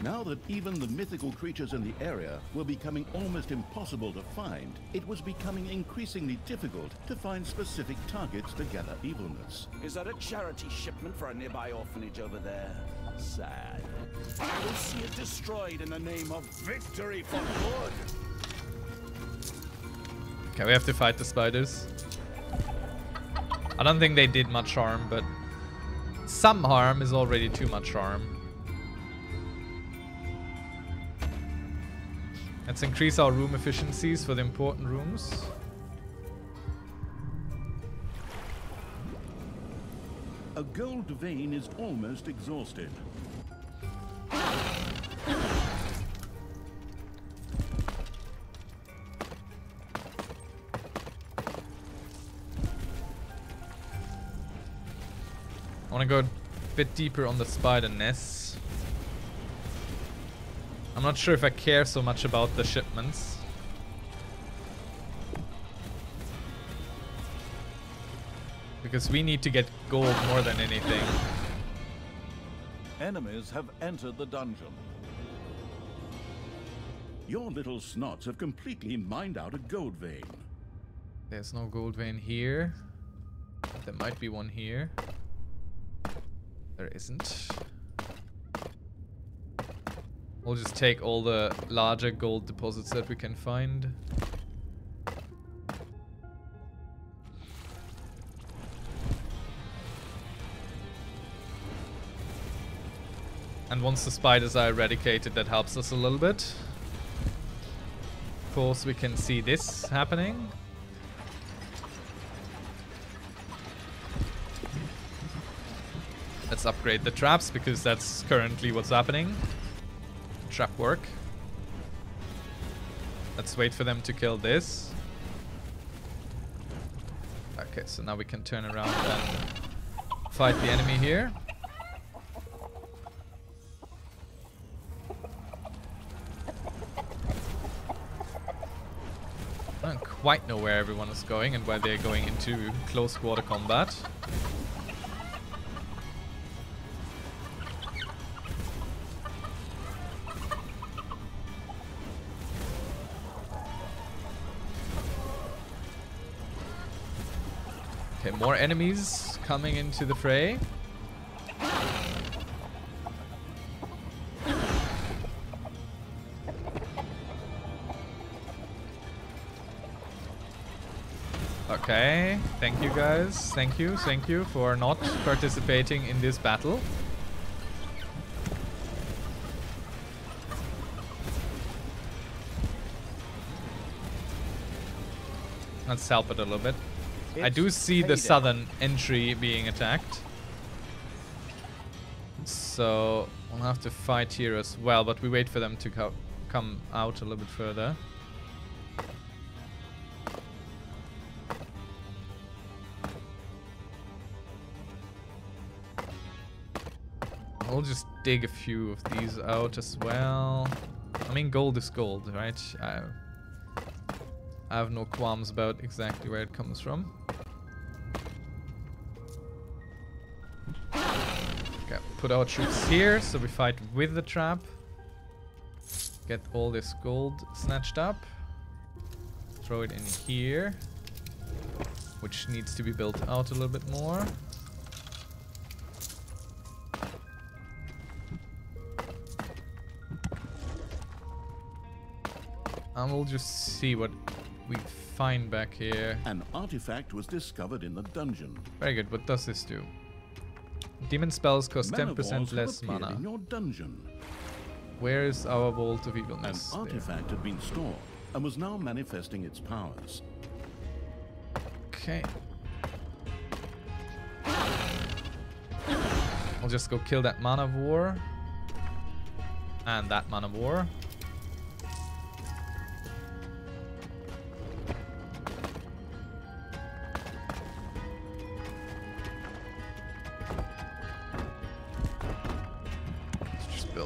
Now that even the mythical creatures in the area were becoming almost impossible to find, it was becoming increasingly difficult to find specific targets to gather evilness. Is that a charity shipment for a nearby orphanage over there? Sad. I will see it destroyed in the name of victory for good. Okay, we have to fight the spiders. I don't think they did much harm, but some harm is already too much harm. Let's increase our room efficiencies for the important rooms. A gold vein is almost exhausted. I want to go a bit deeper on the spider nests. I'm not sure if I care so much about the shipments. Because we need to get gold more than anything. Enemies have entered the dungeon. Your little snots have completely mined out a gold vein. There's no gold vein here. There might be one here. There isn't. We'll just take all the larger gold deposits that we can find. And once the spiders are eradicated, that helps us a little bit. Of course, we can see this happening. Let's upgrade the traps because that's currently what's happening. Trap work. Let's wait for them to kill this. Okay, so now we can turn around and fight the enemy here. I don't quite know where everyone is going and why they're going into close quarter combat. More enemies coming into the fray. Okay, thank you guys. Thank you for not participating in this battle. Let's help it a little bit. I do see the southern entry being attacked. So we'll have to fight here as well, but we wait for them to come out a little bit further. I'll just dig a few of these out as well. I mean, gold is gold, right? I have no qualms about exactly where it comes from. Okay, put our troops here, so we fight with the trap. Get all this gold snatched up. Throw it in here, which needs to be built out a little bit more. And we'll just see what we find back here. An artifact was discovered in the dungeon. Very good. What does this do? Demon spells cost 10% less mana. In your dungeon. Where is our Vault of Evilness? An artifact had been stored and was now manifesting its powers. Okay. I'll just go kill that Man of War. And that Man of War.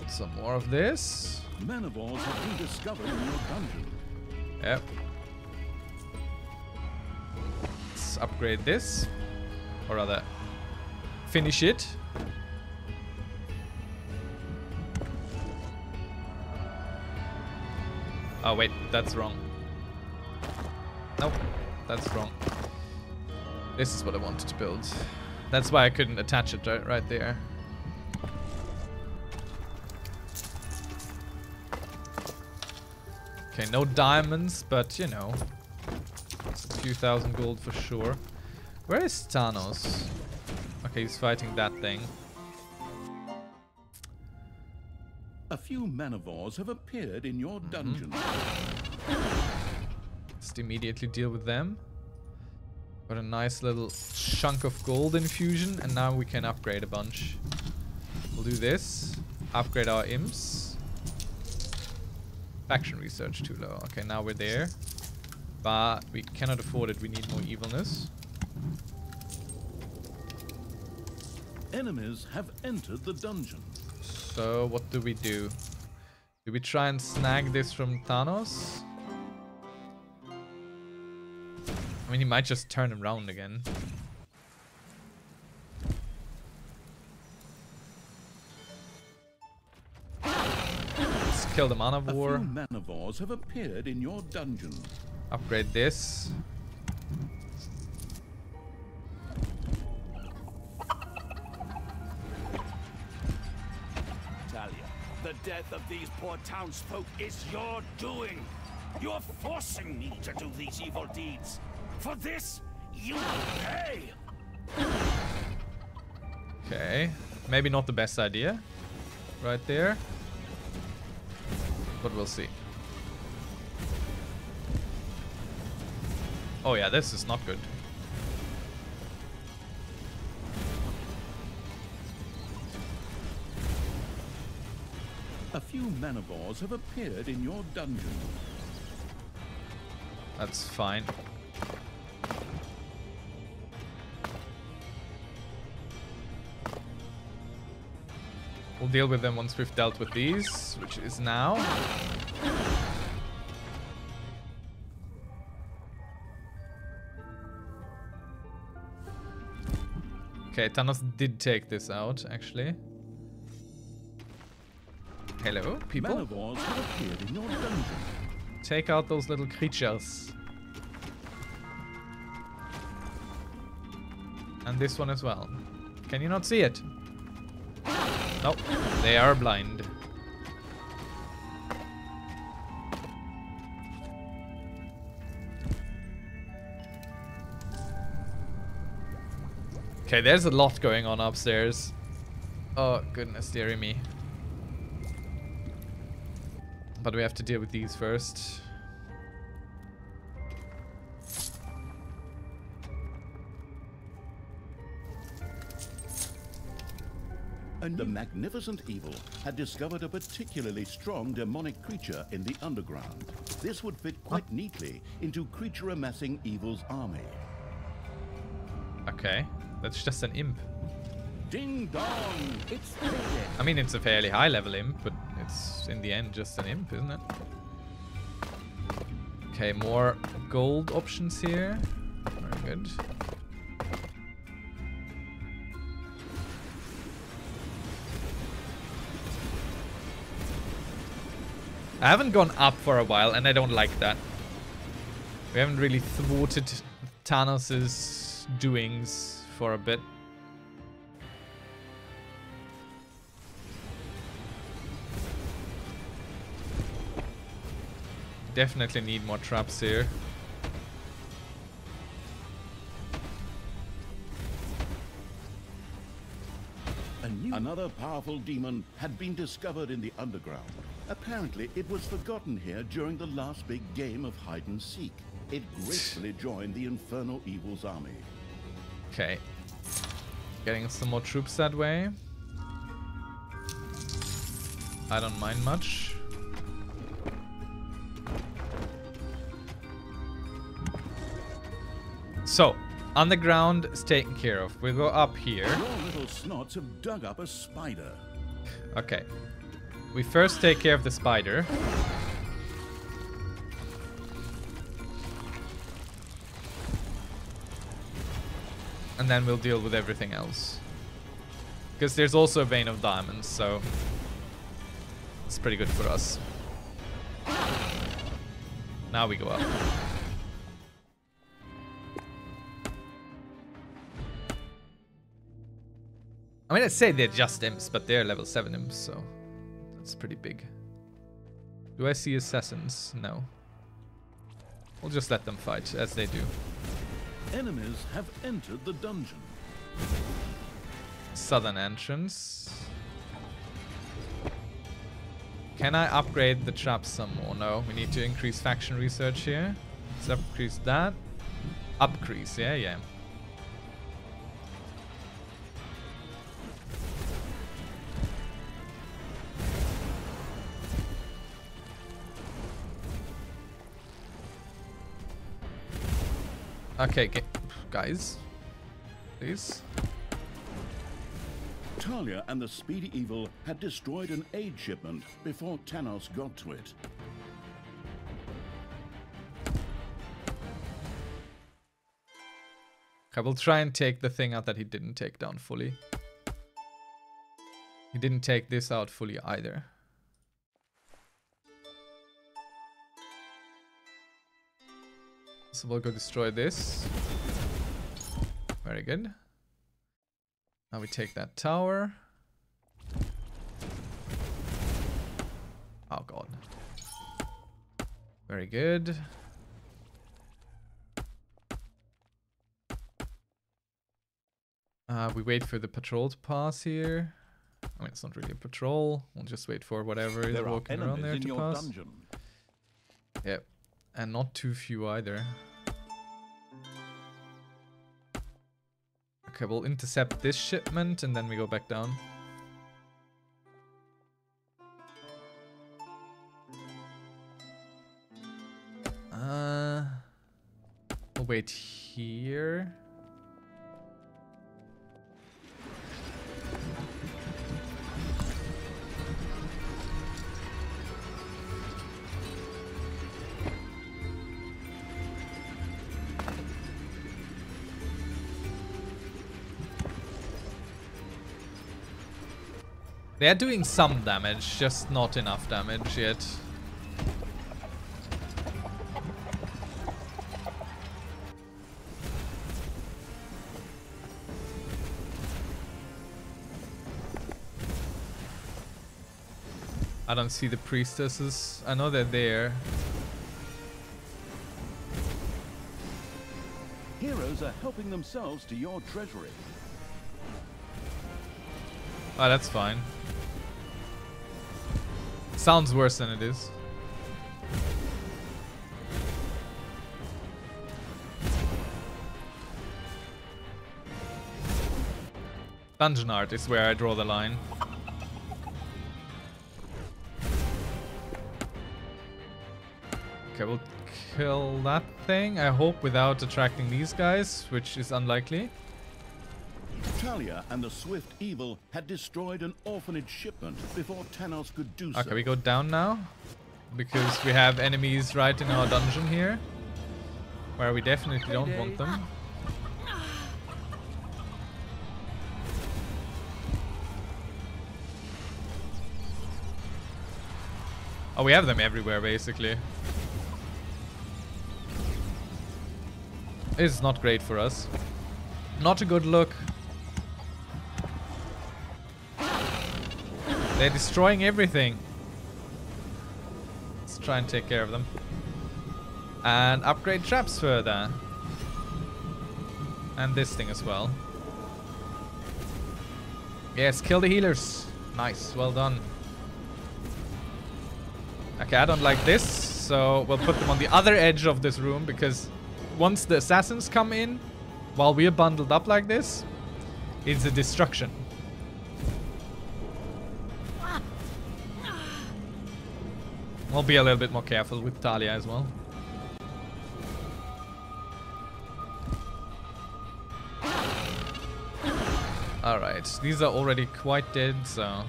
Some more of this. Manivores have been discovered in your dungeon. Yep. Let's upgrade this. Or rather, finish it. Oh, wait, that's wrong. Nope, that's wrong. This is what I wanted to build. That's why I couldn't attach it right there. Okay, no diamonds, but you know, it's a few thousand gold for sure. Where is Thanos? Okay, he's fighting that thing. A few manivores have appeared in your dungeon. Just immediately deal with them. Got a nice little chunk of gold infusion, and now we can upgrade a bunch. We'll do this. Upgrade our imps. Faction research too low. Okay, now we're there. But we cannot afford it. We need more evilness. Enemies have entered the dungeon. So, what do we do? Do we try and snag this from Thanos? I mean, he might just turn him around again. Kill the Manivore. A few Manivores have appeared in your dungeon. Upgrade this. Talia, the death of these poor townsfolk is your doing. You're forcing me to do these evil deeds. For this, you pay. Okay, maybe not the best idea. Right there. But we'll see. Oh yeah, this is not good. A few manivores have appeared in your dungeon. That's fine. We'll deal with them once we've dealt with these, which is now. Okay, Thanos did take this out, actually. Hello, people. Take out those little creatures. And this one as well. Can you not see it? Nope, they are blind. Okay, there's a lot going on upstairs. Oh, goodness, dearie me. But we have to deal with these first. And the magnificent evil had discovered a particularly strong demonic creature in the underground. This would fit quite neatly into creature amassing evil's army. Okay, that's just an imp. Ding dong! It's I mean, it's a fairly high level imp, but it's in the end just an imp, isn't it? Okay, more gold options here. Very good. I haven't gone up for a while, and I don't like that. We haven't really thwarted Thanos' doings for a bit. Definitely need more traps here. Another powerful demon had been discovered in the underground. Apparently, it was forgotten here during the last big game of hide and seek. It gracefully joined the Infernal Evil's army. Okay. Getting some more troops that way. I don't mind much. So, underground is taken care of. We go up here. Your little snots have dug up a spider. Okay. We first take care of the spider. And then we'll deal with everything else. Because there's also a vein of diamonds, so it's pretty good for us. Now we go up. I mean, I'd say they're just imps, but they're level 7 imps, so that's pretty big. Do I see assassins? No. We'll just let them fight, as they do. Enemies have entered the dungeon. Southern entrance. Can I upgrade the traps some more? No, we need to increase faction research here. Let's increase that. Upcrease, yeah. Okay, guys, please. Talia and the Speedy Evil had destroyed an aid shipment before Thanos got to it. I will try and take the thing out that he didn't take down fully. He didn't take this out fully either. So we'll go destroy this. Very good. Now we take that tower. Oh god. Very good. We wait for the patrol to pass here. I mean, it's not really a patrol. We'll just wait for whatever is walking around there to pass. Yep. And not too few either. Okay, we'll intercept this shipment and then we go back down. We'll wait here. They're doing some damage, just not enough damage yet. I don't see the priestesses. I know they're there. Heroes are helping themselves to your treasury. Oh, that's fine. Sounds worse than it is. Dungeon art is where I draw the line. Okay, we'll kill that thing, I hope, without attracting these guys, which is unlikely. Talia and the Swift Evil had destroyed an orphanage shipment before Thanos could do so. Okay, we go down now, because we have enemies right in our dungeon here, where we definitely don't want them. Oh, we have them everywhere, basically. It's not great for us. Not a good look. They're destroying everything. Let's try and take care of them. And upgrade traps further. And this thing as well. Yes, kill the healers. Nice, well done. Okay, I don't like this, so we'll put them on the other edge of this room, because once the assassins come in, while we're bundled up like this, it's a destruction. I'll be a little bit more careful with Talia as well. Alright, these are already quite dead, so...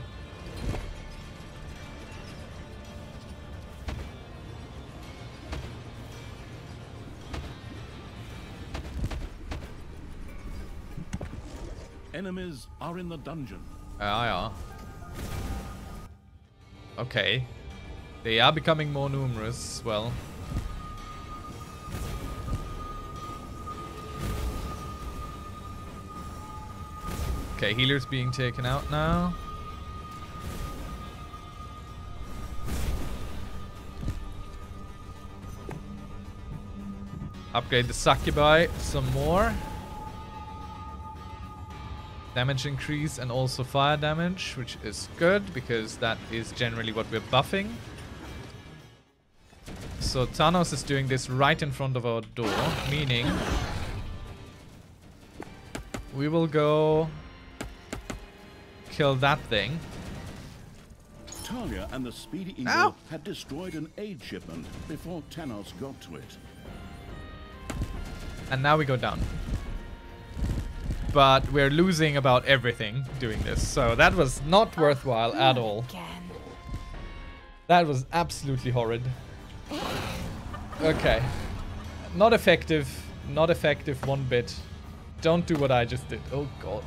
Enemies are in the dungeon. Ah, yeah. Okay. They are becoming more numerous as well. Okay, healers being taken out now. Upgrade the succubi some more. Damage increase and also fire damage, which is good because that is generally what we're buffing. So Thanos is doing this right in front of our door, meaning we will go kill that thing. Talia and the Speedy Eagle had destroyed an aid shipment before Thanos got to it. And now we go down. But we're losing about everything doing this, so that was not worthwhile at all. That was absolutely horrid. Okay. Not effective. Not effective one bit. Don't do what I just did. Oh god.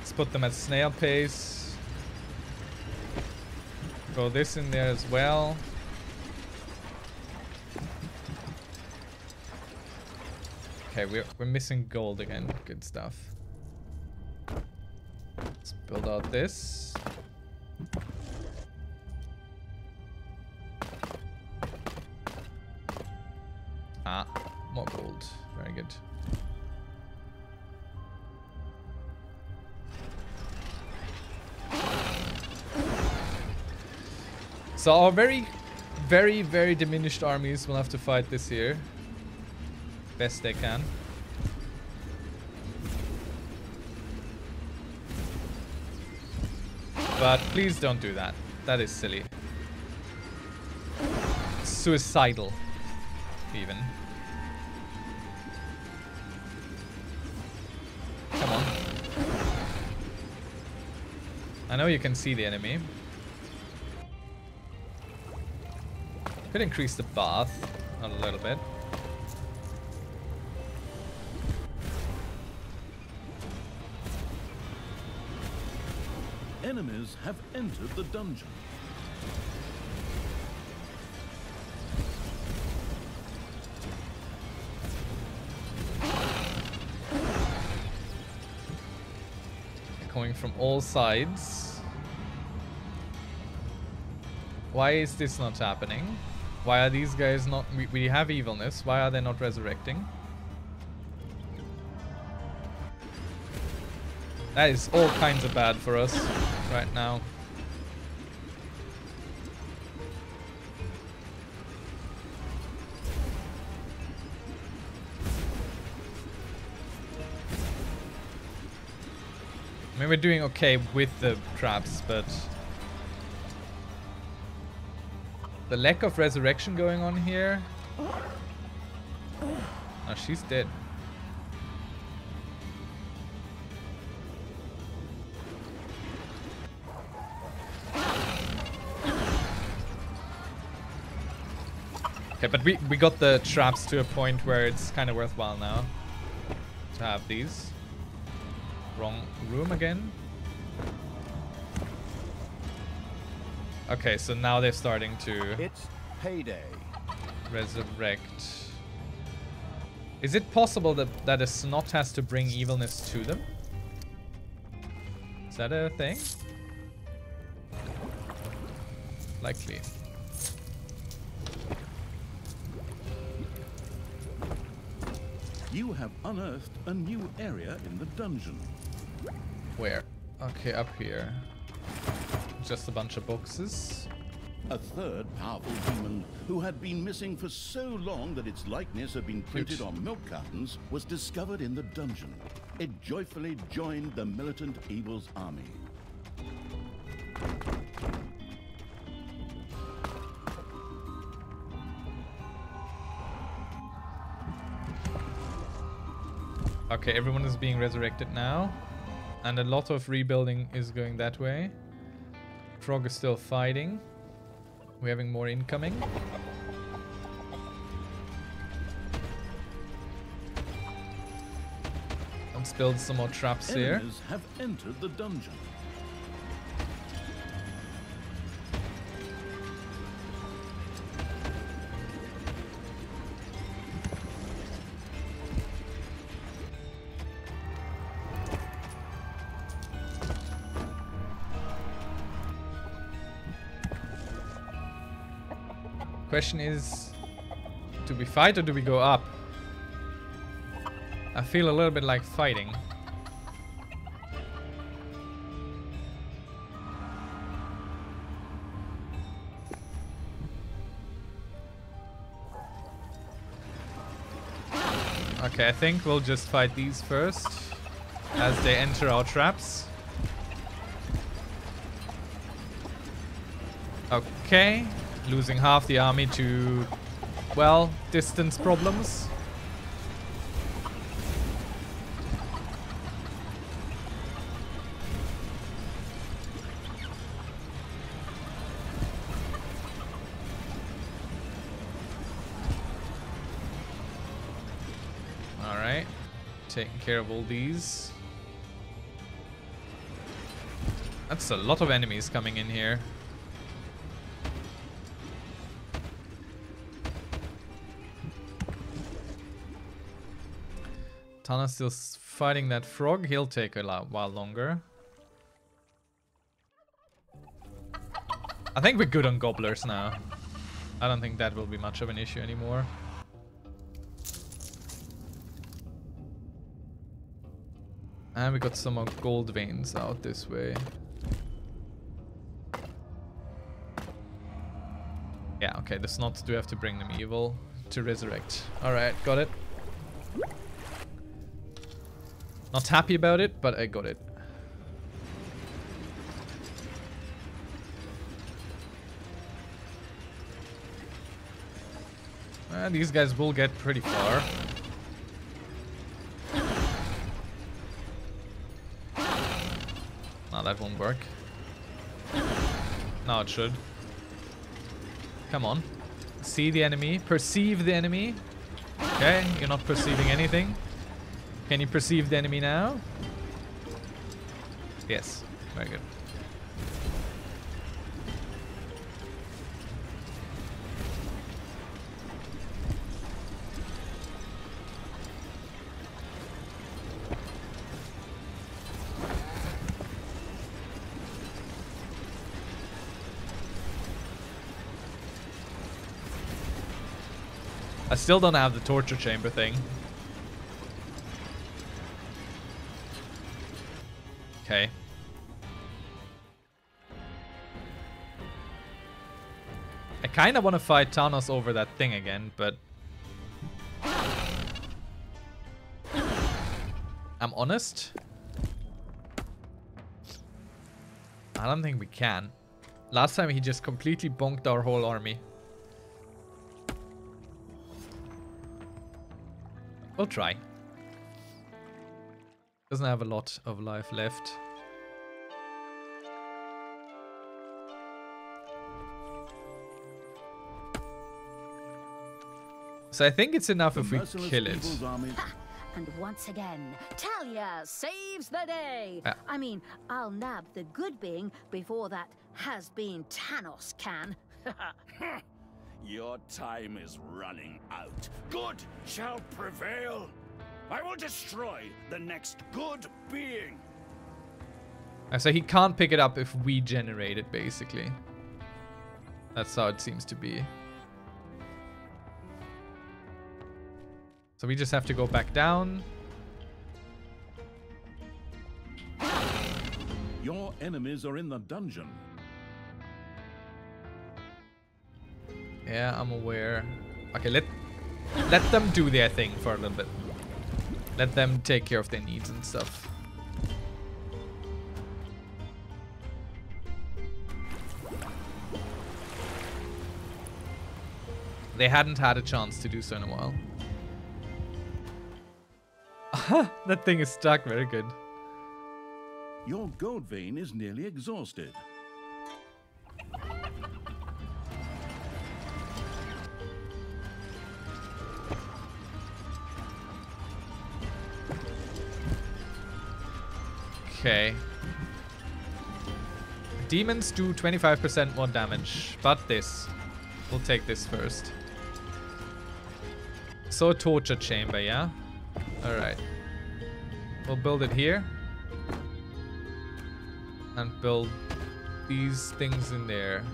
Let's put them at snail pace. Throw this in there as well. Okay, we're missing gold again. Good stuff. Let's build out this. Ah, more gold. Very good. So our very, very, very diminished armies will have to fight this here. Best they can. But please don't do that. That is silly. Suicidal, even. Come on. I know you can see the enemy. Could increase the bath a little bit. Enemies have entered the dungeon. Coming from all sides. Why is this not happening? Why are these guys not... We have evilness. Why are they not resurrecting? That is all kinds of bad for us right now. I mean, we're doing okay with the traps, but... the lack of resurrection going on here. Oh, she's dead. Okay, but we got the traps to a point where it's kind of worthwhile now to have these. Wrong room again. Okay, so now they're starting to... it's payday. Resurrect. Is it possible that a snot has to bring evilness to them? Is that a thing? Likely. You have unearthed a new area in the dungeon. Where? Okay, up here. Just a bunch of boxes. A third powerful demon who had been missing for so long that its likeness had been printed on milk cartons was discovered in the dungeon. It joyfully joined the militant evil's army. Okay, everyone is being resurrected now. And a lot of rebuilding is going that way. Frog is still fighting. We're having more incoming. Let's build some more traps here. Enemies have entered the dungeon. Question is, do we fight or do we go up? I feel a little bit like fighting. Okay, I think we'll just fight these first as they enter our traps. Okay. Losing half the army to, well, distance problems. All right, taking care of all these. That's a lot of enemies coming in here. Tana's still fighting that frog. He'll take a while longer. I think we're good on gobblers now. I don't think that will be much of an issue anymore. And we got some more gold veins out this way. Yeah, okay, the snots do have to bring them evil to resurrect. Alright, got it. Not happy about it, but I got it. These guys will get pretty far. No, that won't work. No, it should. Come on. See the enemy. Perceive the enemy. Okay, you're not perceiving anything. Can you perceive the enemy now? Yes, very good. I still don't have the torture chamber thing. Okay. I kind of want to fight Thanos over that thing again, but I'm honest. I don't think we can. Last time he just completely bonked our whole army. We'll try. Doesn't have a lot of life left. So I think it's enough if we kill it. And once again, Talia saves the day. I mean, I'll nab the good being before that has been Thanos can. Your time is running out. Good shall prevail. I will destroy the next good being. So he can't pick it up if we generate it, basically. That's how it seems to be. So we just have to go back down. Your enemies are in the dungeon. Yeah, I'm aware. Okay, let them do their thing for a little bit. Let them take care of their needs and stuff. They hadn't had a chance to do so in a while. That thing is stuck. Very good. Your gold vein is nearly exhausted. Okay. Demons do 25% more damage, but this. We'll take this first. So a torture chamber, yeah? Alright. We'll build it here. And build these things in there.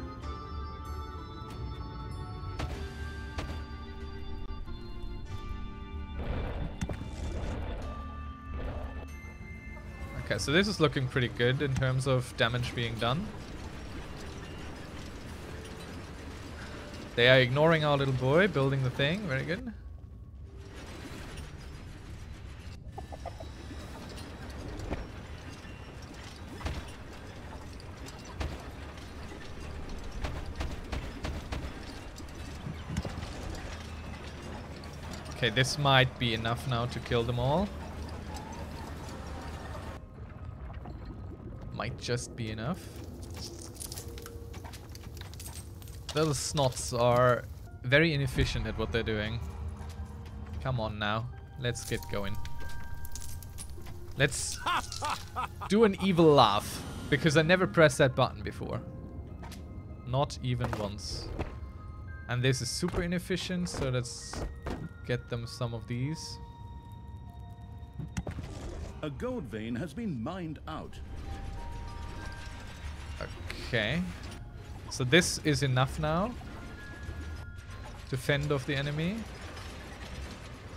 Okay, so this is looking pretty good in terms of damage being done. They are ignoring our little boy, building the thing. Very good. Okay, this might be enough now to kill them all. Might just be enough. Little snots are very inefficient at what they're doing. Come on now. Let's get going. Let's do an evil laugh. Because I never pressed that button before. Not even once. And this is super inefficient, so let's get them some of these. A gold vein has been mined out. Okay, so this is enough now to fend off the enemy.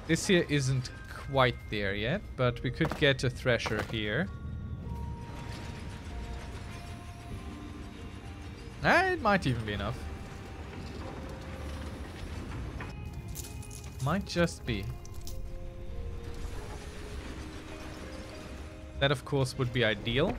This here isn't quite there yet, but we could get a thresher here. It might even be enough. Might just be. That of course would be ideal.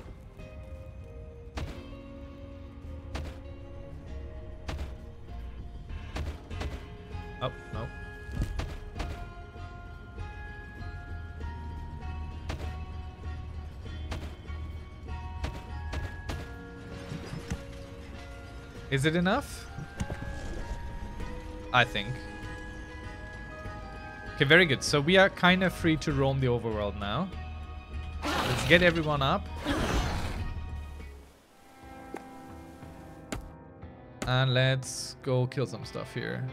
Is it enough? I think. Okay, very good. So we are kind of free to roam the overworld now. Let's get everyone up. And let's go kill some stuff here.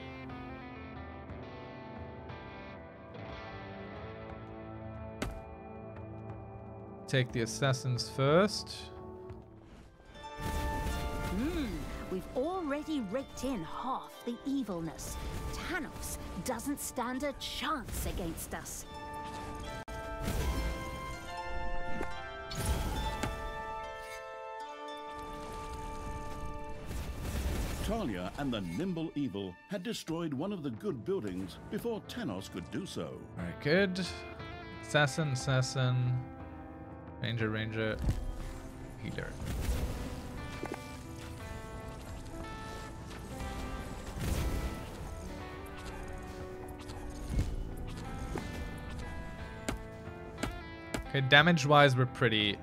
Take the assassins first. We've already raked in half the evilness. Thanos doesn't stand a chance against us. Talia and the nimble evil had destroyed one of the good buildings before Thanos could do so. Very good. Assassin, assassin. Ranger, ranger. Healer. Okay, damage-wise, we're pretty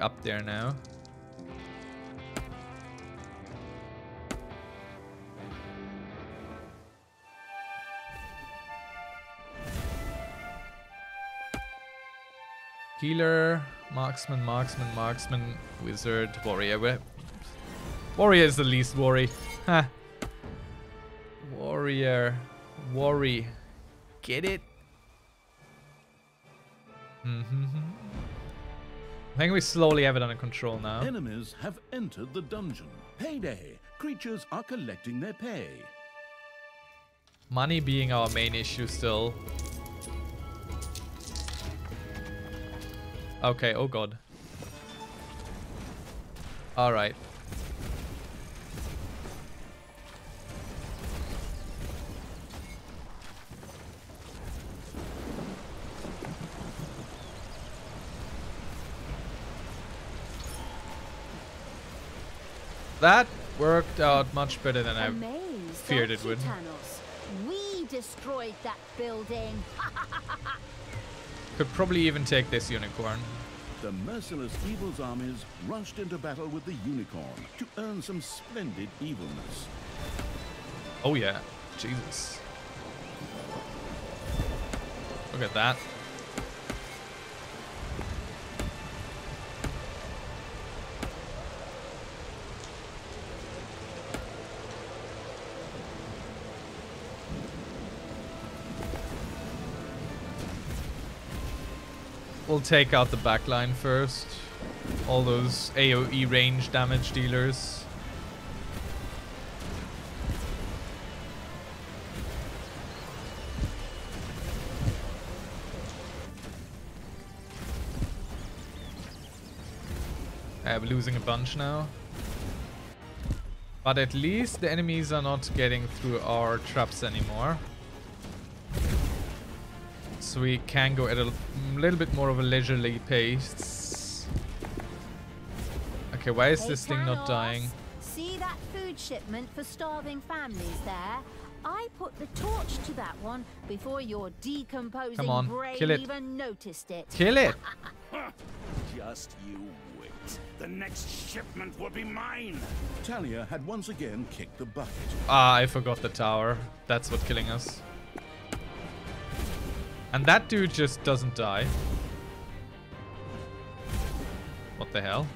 up there now. Healer, marksman, marksman, marksman, wizard, warrior. Warrior is the least worry. Huh. Warrior, worry. Get it? I think we slowly have it under control now. Enemies have entered the dungeon. Payday! Creatures are collecting their pay. Money being our main issue still. Okay, oh god. Alright. That worked out much better than I feared it would. We destroyed that building. Could probably even take this unicorn. The merciless evil's armies rushed into battle with the unicorn to earn some splendid evilness. Oh yeah, Jesus. Look at that. We'll take out the backline first. All those AoE range damage dealers. I'm losing a bunch now. But at least the enemies are not getting through our traps anymore. So we can go at a little bit more of a leisurely pace. Okay, why is this thing not dying? See that food shipment for starving families there? I put the torch to that one before your decomposing brain even noticed it. Kill it! Just you wait. The next shipment will be mine. Talia had once again kicked the bucket. Ah, I forgot the tower. That's what's killing us. And that dude just doesn't die. What the hell?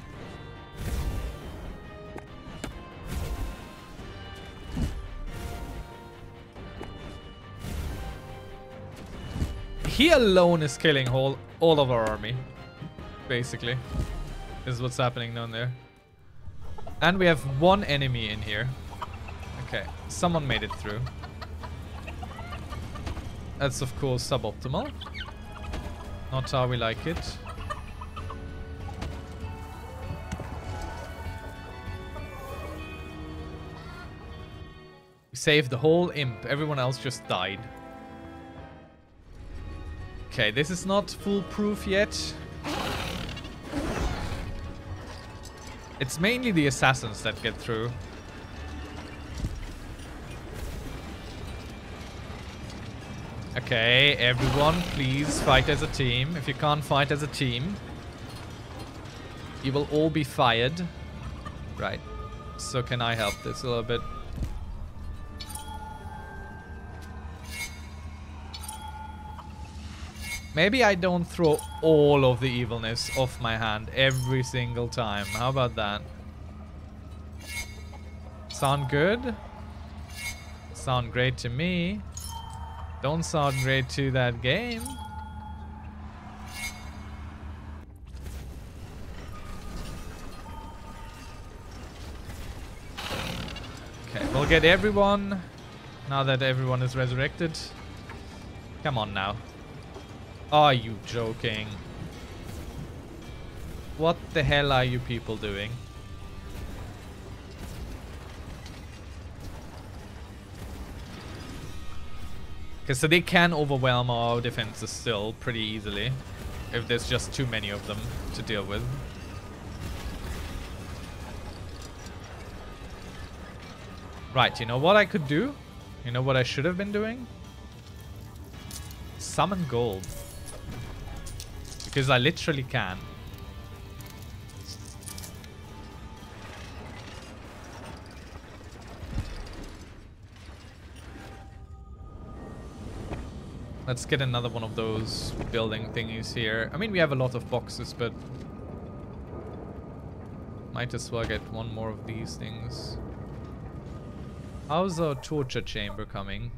He alone is killing all of our army. Basically. Is what's happening down there. And we have one enemy in here. Okay. Someone made it through. That's of course suboptimal. Not how we like it. We saved the whole imp. Everyone else just died. Okay, this is not foolproof yet. It's mainly the assassins that get through. Okay, everyone, please fight as a team. If you can't fight as a team, you will all be fired. Right. So can I help this a little bit? Maybe I don't throw all of the evilness off my hand every single time. How about that? Sound good? Sound great to me. Don't sound great to that game. Okay, we'll get everyone now that everyone is resurrected. Come on now. Are you joking? What the hell are you people doing? Okay, so they can overwhelm our defenses still pretty easily if there's just too many of them to deal with. Right, you know what I could do? You know what I should have been doing? Summon gold. Because I literally can. Let's get another one of those building thingies here. I mean, we have a lot of boxes, but might as well get one more of these things. How's our torture chamber coming?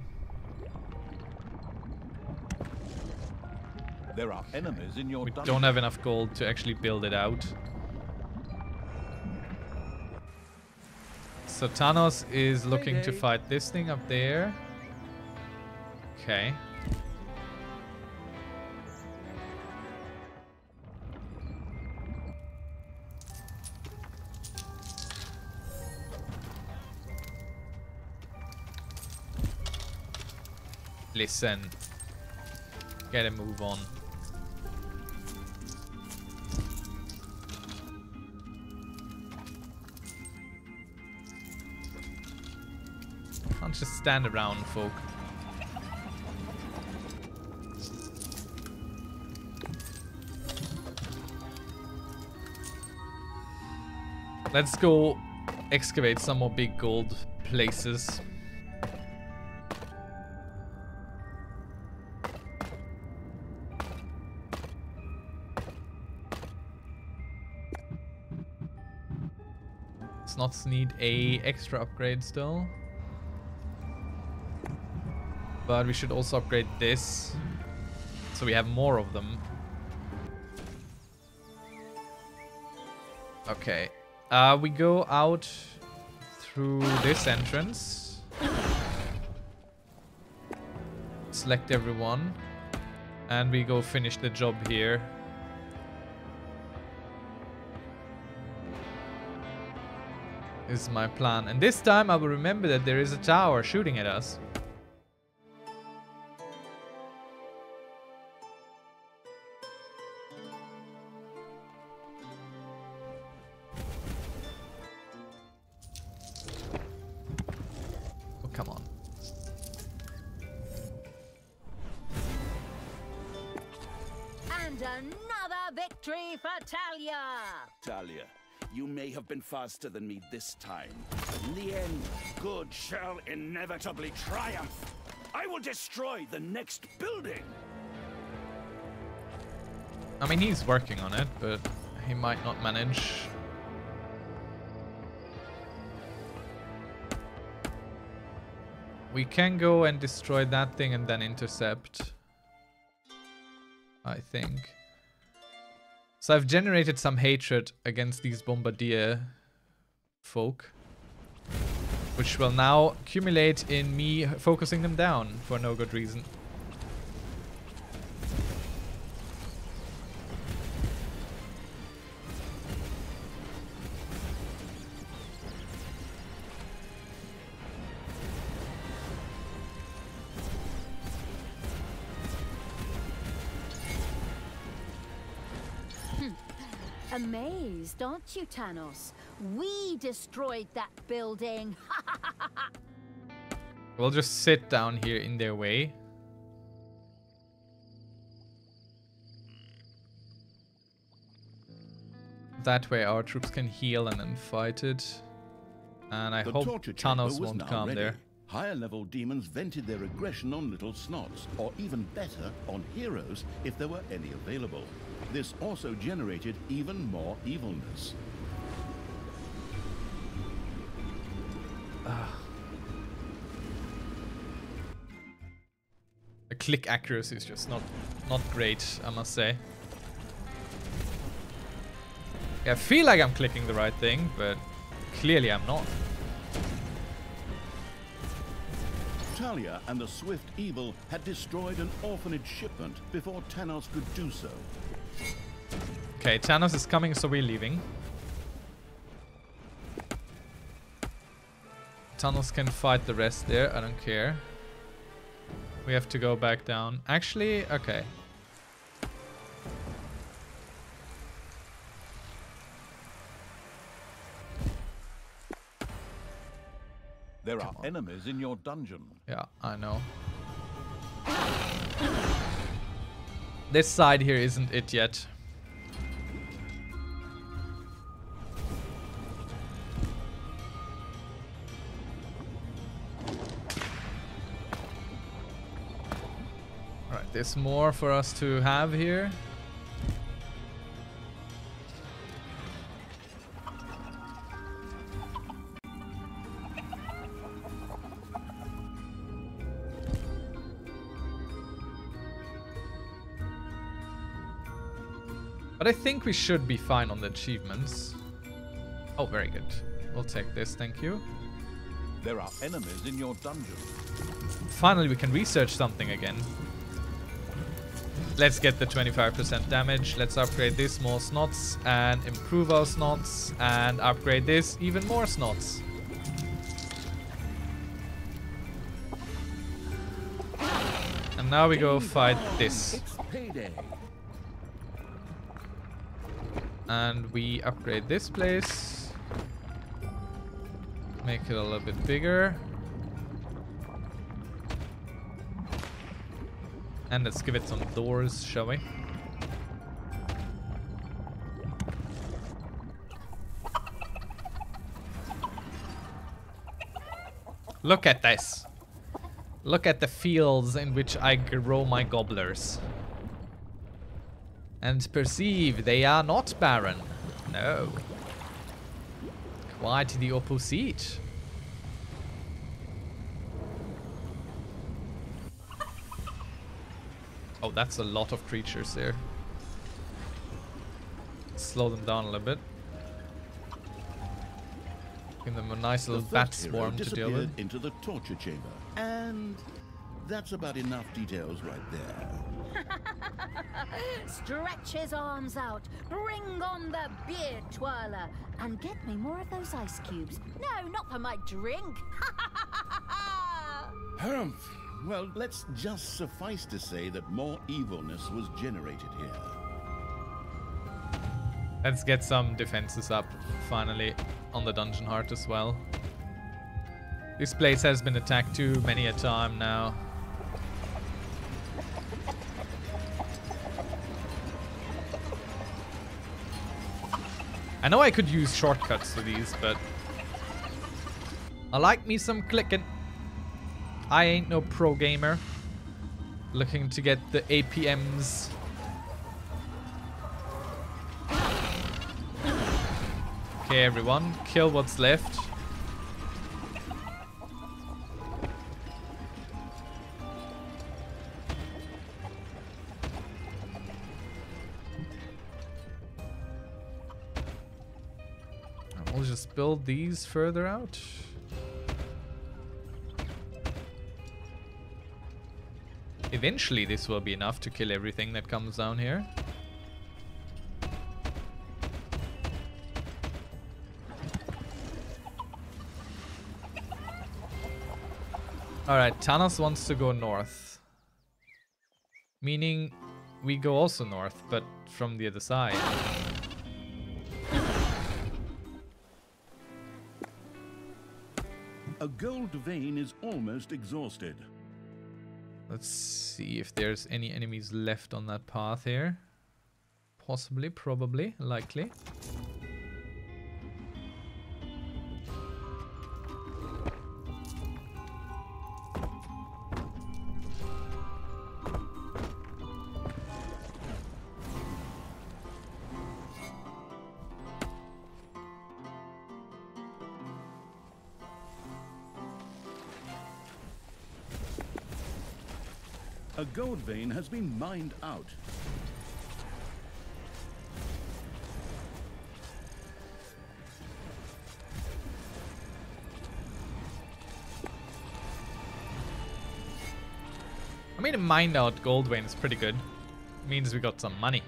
There are enemies in your dungeon. We don't have enough gold to actually build it out. So Thanos is looking to fight this thing up there. Okay. Listen. Gotta move on. Can't just stand around, folk. Let's go excavate some more big gold places. Snots need a extra upgrade still. But we should also upgrade this, so we have more of them. Okay. We go out through this entrance. Select everyone. And we go finish the job here. Is my plan. And this time I will remember that there is a tower shooting at us. Faster than me this time. In the end, good shall inevitably triumph. I will destroy the next building. I mean, he's working on it, but he might not manage. We can go and destroy that thing and then intercept, I think. So I've generated some hatred against these bombardier folk, which will now accumulate in me focusing them down for no good reason. Amazed, aren't you, Thanos? We destroyed that building. We'll just sit down here in their way. That way our troops can heal and then fight it. And I hope Thanos won't come there. Higher level demons vented their aggression on little snots, or even better, on heroes if there were any available. This also generated even more evilness. The click accuracy is just not great, I must say. Yeah, I feel like I'm clicking the right thing, but clearly I'm not. Talia and the Swift Evil had destroyed an orphanage shipment before Thanos could do so. Okay, Thanos is coming, so we're leaving. Thanos can fight the rest there, I don't care. We have to go back down. Actually, okay. There are enemies in your dungeon. Yeah, I know. This side here isn't it yet. There's more for us to have here. But I think we should be fine on the achievements. Oh, very good. We'll take this, thank you. There are enemies in your dungeon. Finally, we can research something again. Let's get the 25% damage. Let's upgrade this, more snots, and improve our snots, and upgrade this, even more snots. And now we go fight this. And we upgrade this place. Make it a little bit bigger. And let's give it some doors, shall we? Look at this. Look at the fields in which I grow my gobblers. And perceive they are not barren. No. Quite the opposite. Oh, that's a lot of creatures there. Slow them down a little bit. Give them a nice little bat swarm to deal with. Into the torture chamber, and that's about enough details right there. Stretch his arms out. Bring on the beard twirler, and get me more of those ice cubes. No, not for my drink. Humph. Well, let's just suffice to say that more evilness was generated here. Let's get some defenses up, finally, on the dungeon heart as well. This place has been attacked too many a time now. I know I could use shortcuts to these, but I like me some clicking. I ain't no pro gamer looking to get the APMs. Okay, everyone, kill what's left. We'll just build these further out. Eventually, this will be enough to kill everything that comes down here. Alright, Thanos wants to go north. Meaning, we go also north, but from the other side. A gold vein is almost exhausted. Let's see if there's any enemies left on that path here. Possibly, probably, likely. A gold vein has been mined out. I mean, a mined out gold vein is pretty good. It means we got some money.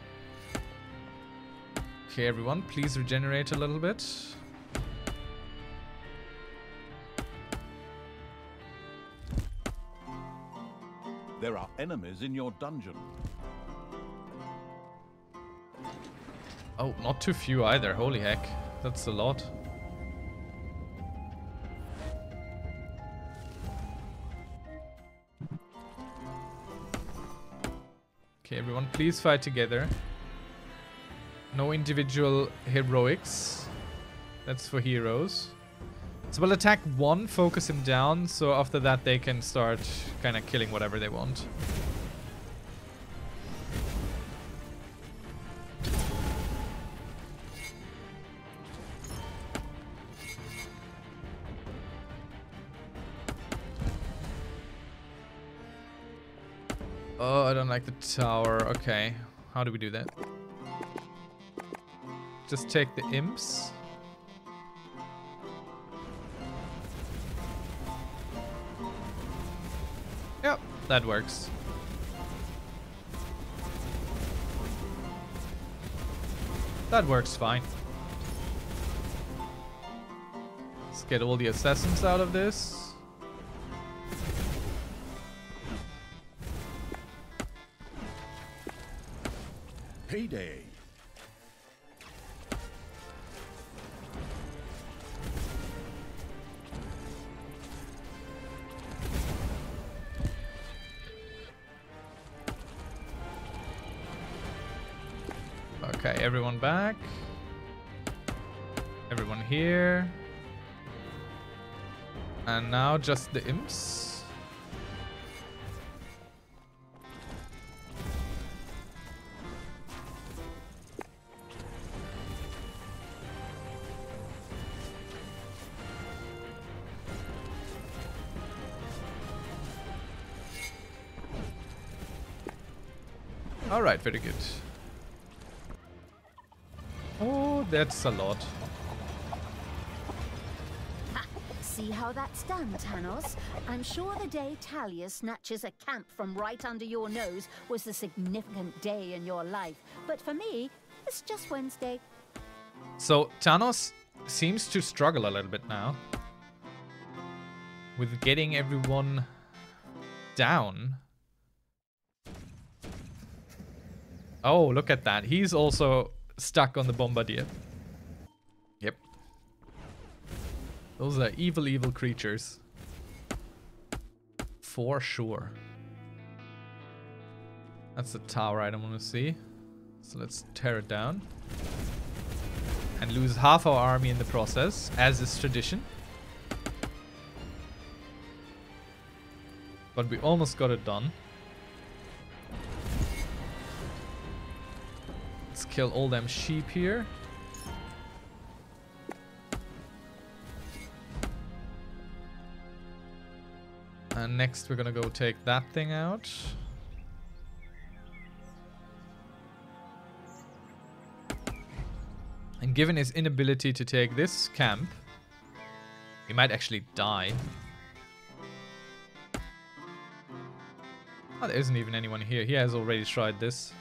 Okay, everyone, please regenerate a little bit. There are enemies in your dungeon. Oh, not too few either. Holy heck. That's a lot. Okay, everyone, please fight together. No individual heroics. That's for heroes. So we'll attack one, focus him down, so after that they can start kind of killing whatever they want. Oh, I don't like the tower. Okay, how do we do that? Just take the imps. Yep, that works. That works fine. Let's get all the assassins out of this. Payday. Okay, everyone back. Everyone here. And now just the imps. All right, very good. That's a lot. Ha, see how that's done, Thanos? I'm sure the day Talia snatches a camp from right under your nose was a significant day in your life. But for me, it's just Wednesday. So Thanos seems to struggle a little bit now with getting everyone down. Oh, look at that. He's also stuck on the bombardier. Yep. Those are evil, evil creatures. For sure. That's the tower I don't want to see. So let's tear it down. And lose half our army in the process, as is tradition. But we almost got it done. Kill all them sheep here. And next we're gonna go take that thing out. And given his inability to take this camp, he might actually die. Oh, there isn't even anyone here. He has already tried this.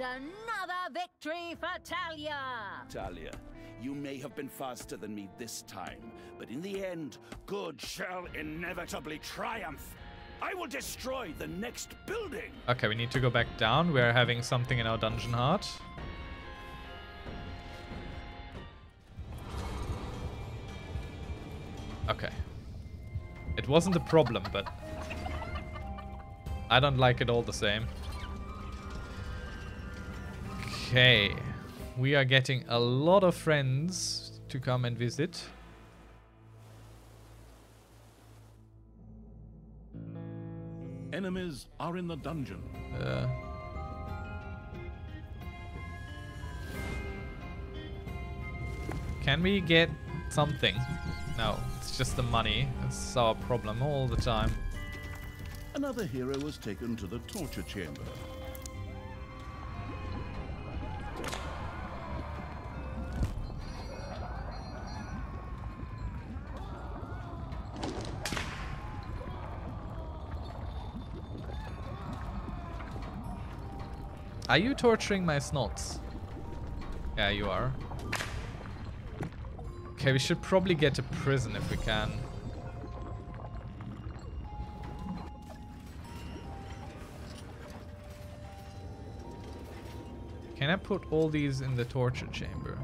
Another victory for Talia! Talia, you may have been faster than me this time, but in the end, good shall inevitably triumph. I will destroy the next building. Okay, we need to go back down. We're having something in our dungeon heart. Okay. It wasn't a problem, but I don't like it all the same. Okay, we are getting a lot of friends to come and visit. Enemies are in the dungeon. Can we get something? No, it's just the money. That's our problem all the time. Another hero was taken to the torture chamber. Are you torturing my snots? Yeah, you are. Okay, we should probably get to prison if we can. Can I put all these in the torture chamber?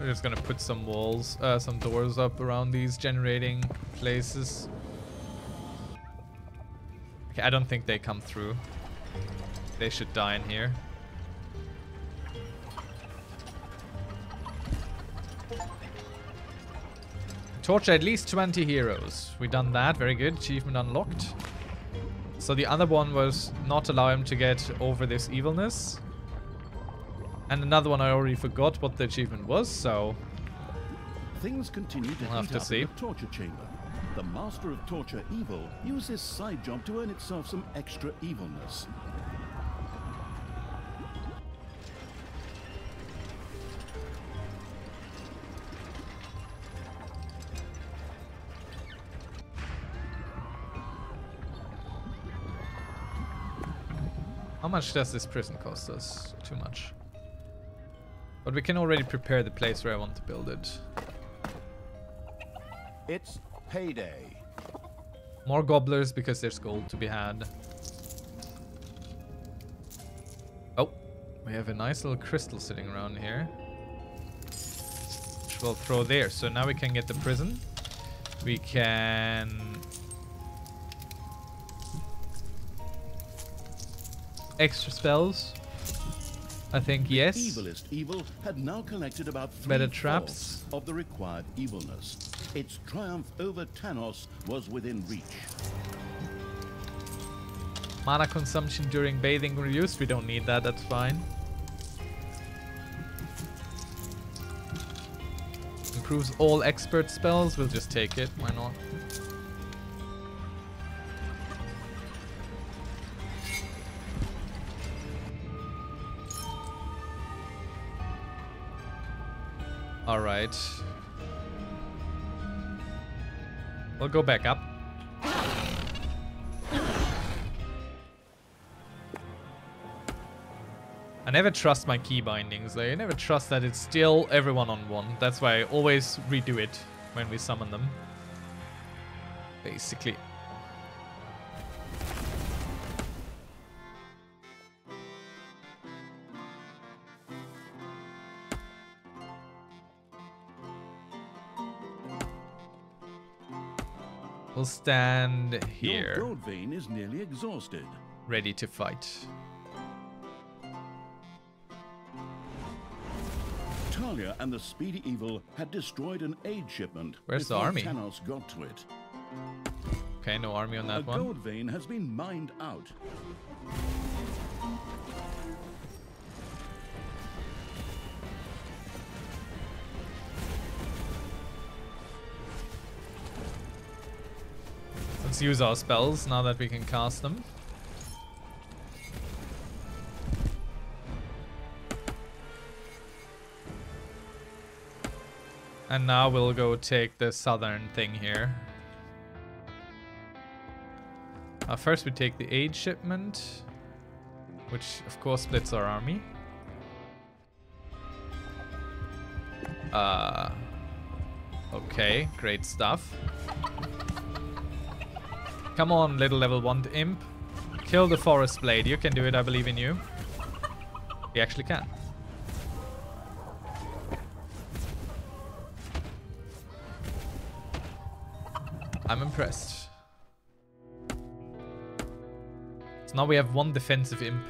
We're just gonna put some walls, some doors up around these generating places. Okay, I don't think they come through. They should die in here. Torture at least 20 heroes. We done that, very good. Achievement unlocked. So the other one was not allow him to get over this evilness. And another one I already forgot what the achievement was, so things continue to heat up in the torture chamber. the master of torture, Evil, used this side job to earn itself some extra evilness. How much does this prison cost us? Too much. But we can already prepare the place where I want to build it. It's payday. More gobblers because there's gold to be had. Oh, we have a nice little crystal sitting around here, which we'll throw there. So now we can get the prison. We can... extra spells, I think. Yes. The evilest evil had now collected about 3/4 of the required evilness. Its triumph over Thanos was within reach. Mana consumption during bathing or use, we don't need that, that's fine. Improves all expert spells, we'll just take it, why not? All right. We'll go back up. I never trust my key bindings. I never trust that it's still everyone on one. That's why I always redo it when we summon them. Basically. We'll stand here. Your gold vein is nearly exhausted. Ready to fight. Talia and the Speedy Evil had destroyed an aid shipment. Where's the army? Thanos got to it. Okay, no army on that one. The gold vein has been mined out. Let's use our spells now that we can cast them. And now we'll go take the southern thing here. First we take the aid shipment, which of course splits our army. Okay, great stuff. Come on, little level 1 imp. Kill the forest blade. You can do it, I believe in you. You actually can. I'm impressed. So now we have one defensive imp.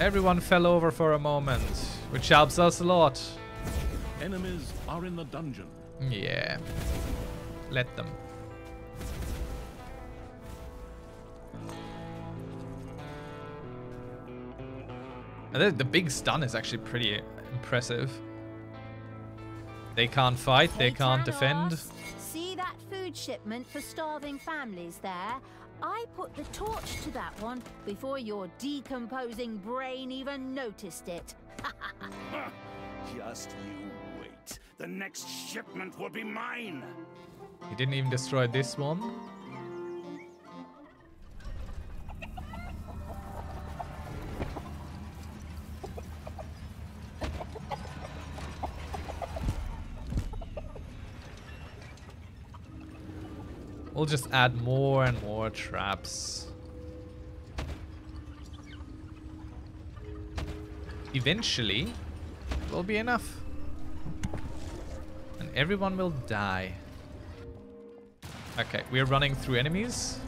Everyone fell over for a moment, which helps us a lot. Enemies are in the dungeon. Yeah. Let them. And the big stun is actually pretty impressive. They can't fight, they can't defend. See that food shipment for starving families there? I put the torch to that one before your decomposing brain even noticed it. Just you wait. The next shipment will be mine. He didn't even destroy this one. We'll just add more and more traps. Eventually, it will be enough. And everyone will die. Okay, we're running through enemies.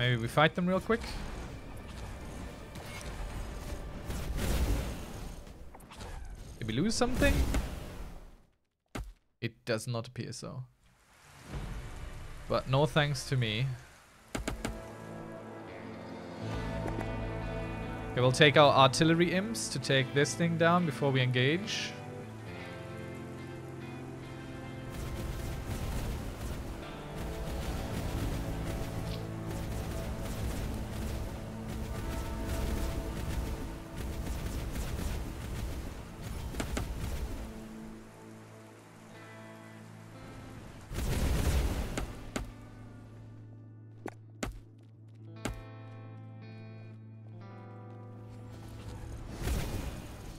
Maybe we fight them real quick. Did we lose something? It does not appear so. But no thanks to me. Okay, we'll take our artillery imps to take this thing down before we engage.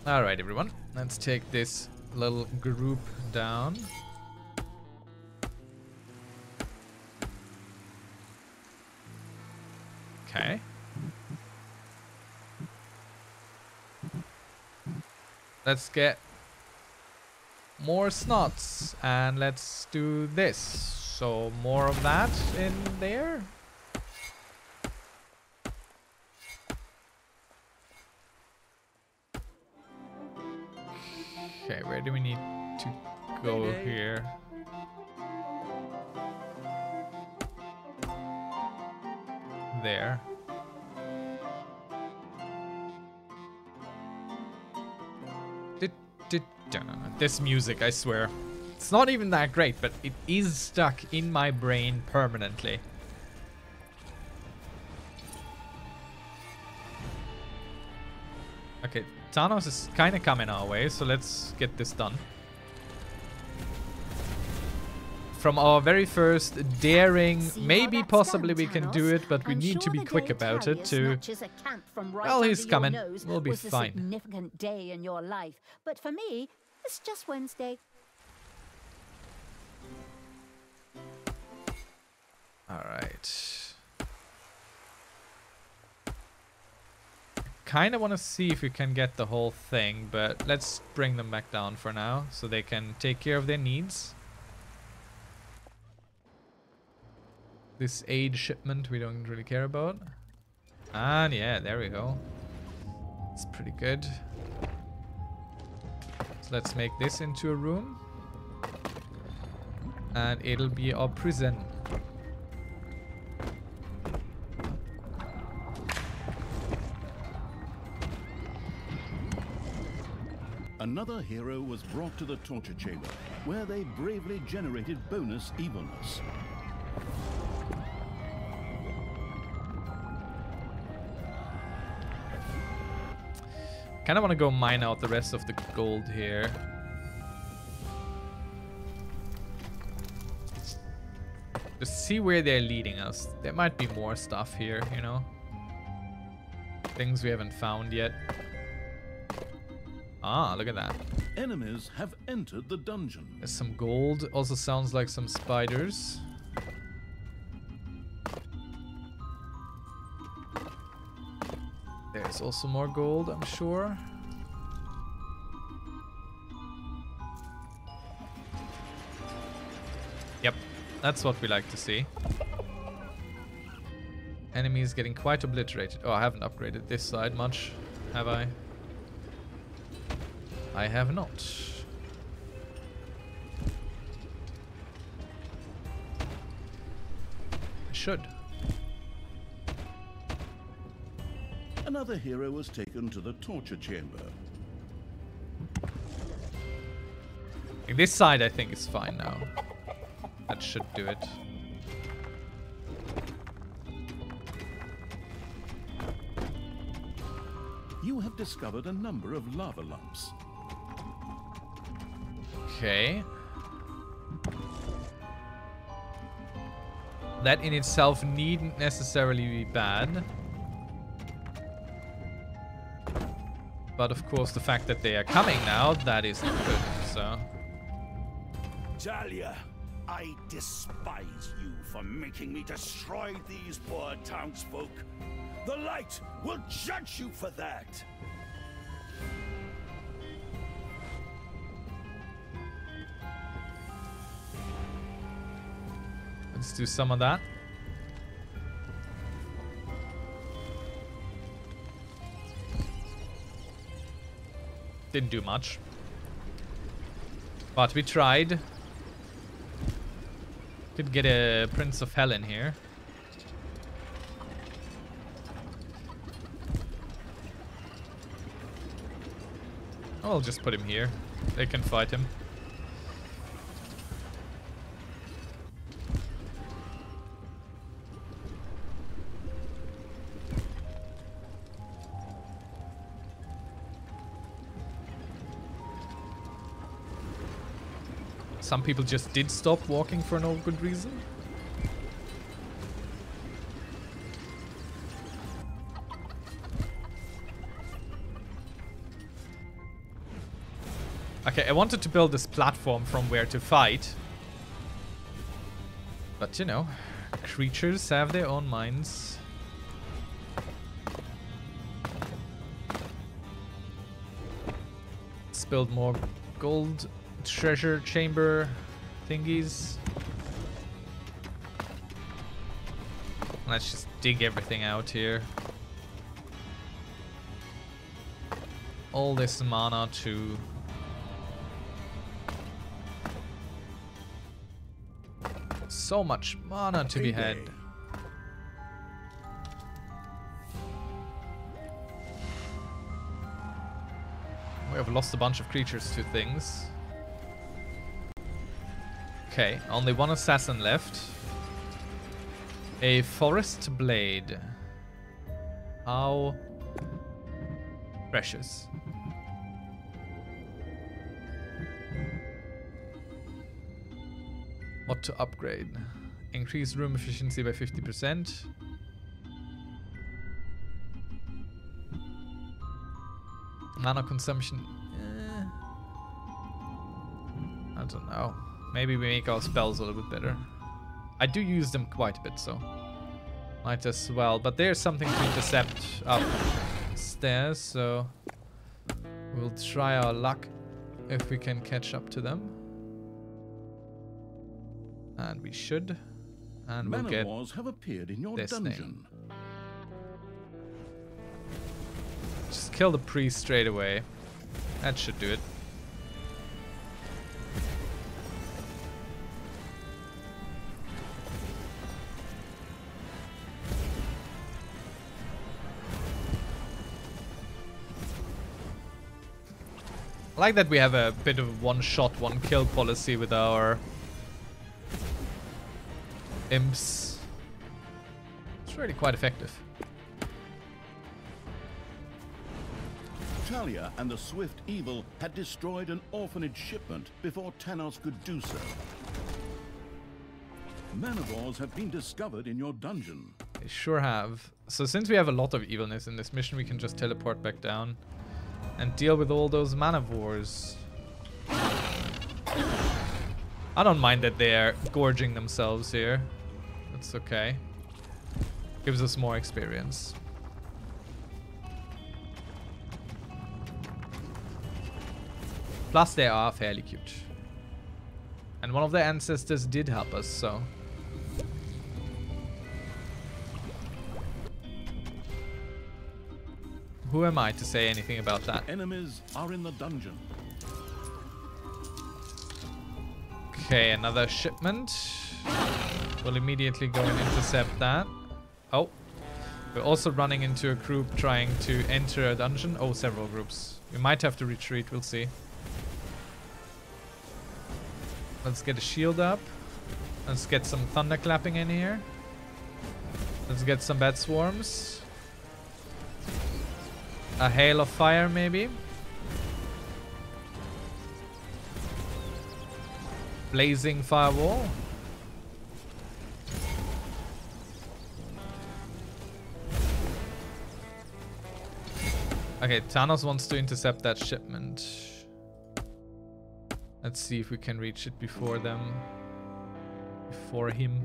Alright everyone, let's take this little group down. Okay. Let's get more snots and let's do this. So more of that in there. Okay, where do we need to go here? There. This music, I swear. It's not even that great, but it is stuck in my brain permanently. Okay. Thanos is kind of coming our way, so let's get this done. From our very first daring, maybe possibly we can do it, but we need to be quick about it to... Well, he's coming. We'll be fine. Significant day in your life, but for me, it's just Wednesday. All right. Kind of want to see if we can get the whole thing, but let's bring them back down for now so they can take care of their needs. This aid shipment we don't really care about. And yeah, there we go. It's pretty good. So let's make this into a room. And it'll be our prison. Another hero was brought to the torture chamber, where they bravely generated bonus evilness. Kind of want to go mine out the rest of the gold here. Just see where they're leading us. There might be more stuff here, you know. Things we haven't found yet. Ah, look at that. Enemies have entered the dungeon. There's some gold. Also sounds like some spiders. There's also more gold, I'm sure. Yep, that's what we like to see. Enemies getting quite obliterated. Oh, I haven't upgraded this side much, have I? I have not. I should. Another hero was taken to the torture chamber. This side, I think, is fine now. That should do it. You have discovered a number of lava lumps. Okay. That in itself needn't necessarily be bad. But of course the fact that they are coming now, that is not good, so... Talia, I despise you for making me destroy these poor townsfolk. The light will judge you for that. Let's do some of that. Didn't do much. But we tried. Did get a Prince of Hell in here. I'll just put him here. They can fight him. Some people just did stop walking for no good reason. Okay, I wanted to build this platform from where to fight. But you know, creatures have their own minds. Let's build more gold. Treasure chamber thingies. Let's just dig everything out here. All this mana too. So much mana to be had. We have lost a bunch of creatures to things. Okay, only one assassin left. A forest blade. How precious. What to upgrade? Increase room efficiency by 50%. Mana consumption. I don't know. Maybe we make our spells a little bit better. I do use them quite a bit, so might as well. But there's something to intercept upstairs, so we'll try our luck if we can catch up to them. And we should. And we'll get have appeared in your this dungeon. Thing. Just kill the priest straight away. That should do it. I like that we have a bit of one-shot, one-kill policy with our imps. It's really quite effective. Talia and the Swift Evil had destroyed an orphanage shipment before Thanos could do so. Manivores have been discovered in your dungeon. They sure have. So since we have a lot of evilness in this mission, we can just teleport back down. And deal with all those manivores. I don't mind that they are gorging themselves here. That's okay. Gives us more experience. Plus they are fairly cute. And one of their ancestors did help us, so... Who am I to say anything about that? Enemies are in the dungeon. Okay, another shipment. We'll immediately go and intercept that. Oh, we're also running into a group trying to enter a dungeon. Oh, several groups. We might have to retreat, we'll see. Let's get a shield up. Let's get some thunder clapping in here. Let's get some bat swarms. A hail of fire, maybe. Blazing firewall. Okay, Thanos wants to intercept that shipment. Let's see if we can reach it before them. Before him.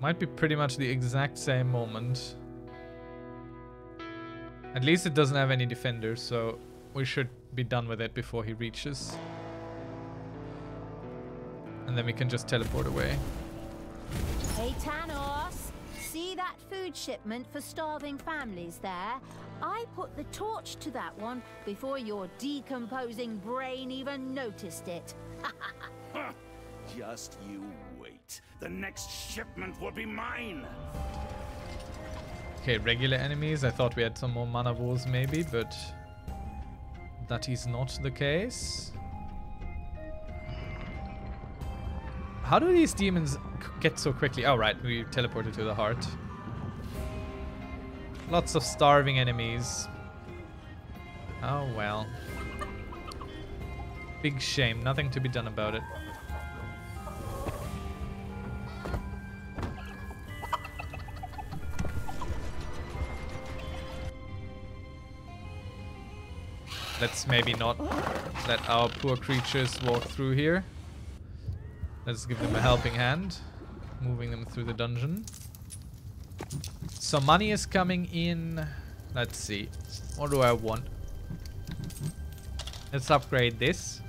Might be pretty much the exact same moment. At least it doesn't have any defenders, so we should be done with it before he reaches. And then we can just teleport away. Hey Thanos, see that food shipment for starving families there? I put the torch to that one before your decomposing brain even noticed it. Just you wait. The next shipment will be mine. Okay, regular enemies. I thought we had some more mana walls maybe, but that is not the case. How do these demons get so quickly? Oh, right, we teleported to the heart. Lots of starving enemies. Oh, well. Big shame. Nothing to be done about it. Let's maybe not let our poor creatures walk through here. Let's give them a helping hand, moving them through the dungeon. So money is coming in. Let's see. What do I want? Let's upgrade this.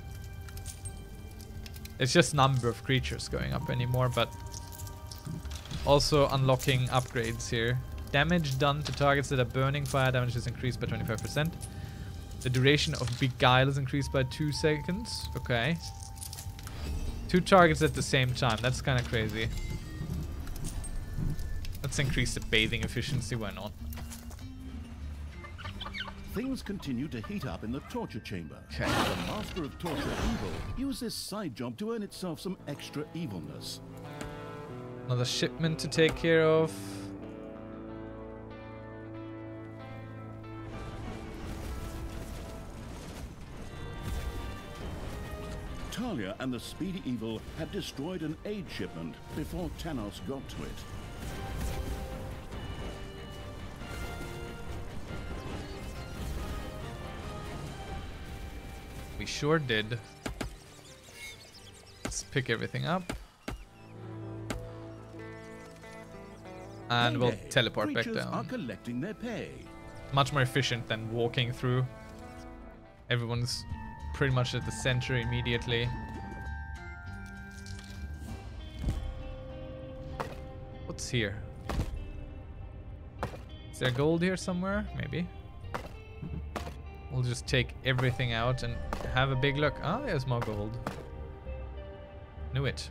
It's just number of creatures going up anymore, but also unlocking upgrades here. Damage done to targets that are burning fire damage is increased by 25%. The duration of Beguile is increased by 2 seconds. Okay. 2 targets at the same time. That's kind of crazy. Let's increase the bathing efficiency. Why not? Things continue to heat up in the torture chamber. Okay. The master of torture evil uses side job to earn itself some extra evilness. Another shipment to take care of. Talia and the Speedy Evil had destroyed an aid shipment before Thanos got to it. We sure did. Let's pick everything up. And we'll teleport back down. Are collecting their pay. Much more efficient than walking through. Everyone's pretty much at the center immediately. What's here? Is there gold here somewhere? Maybe. We'll just take everything out and have a big look. Ah, there's more gold. Knew it.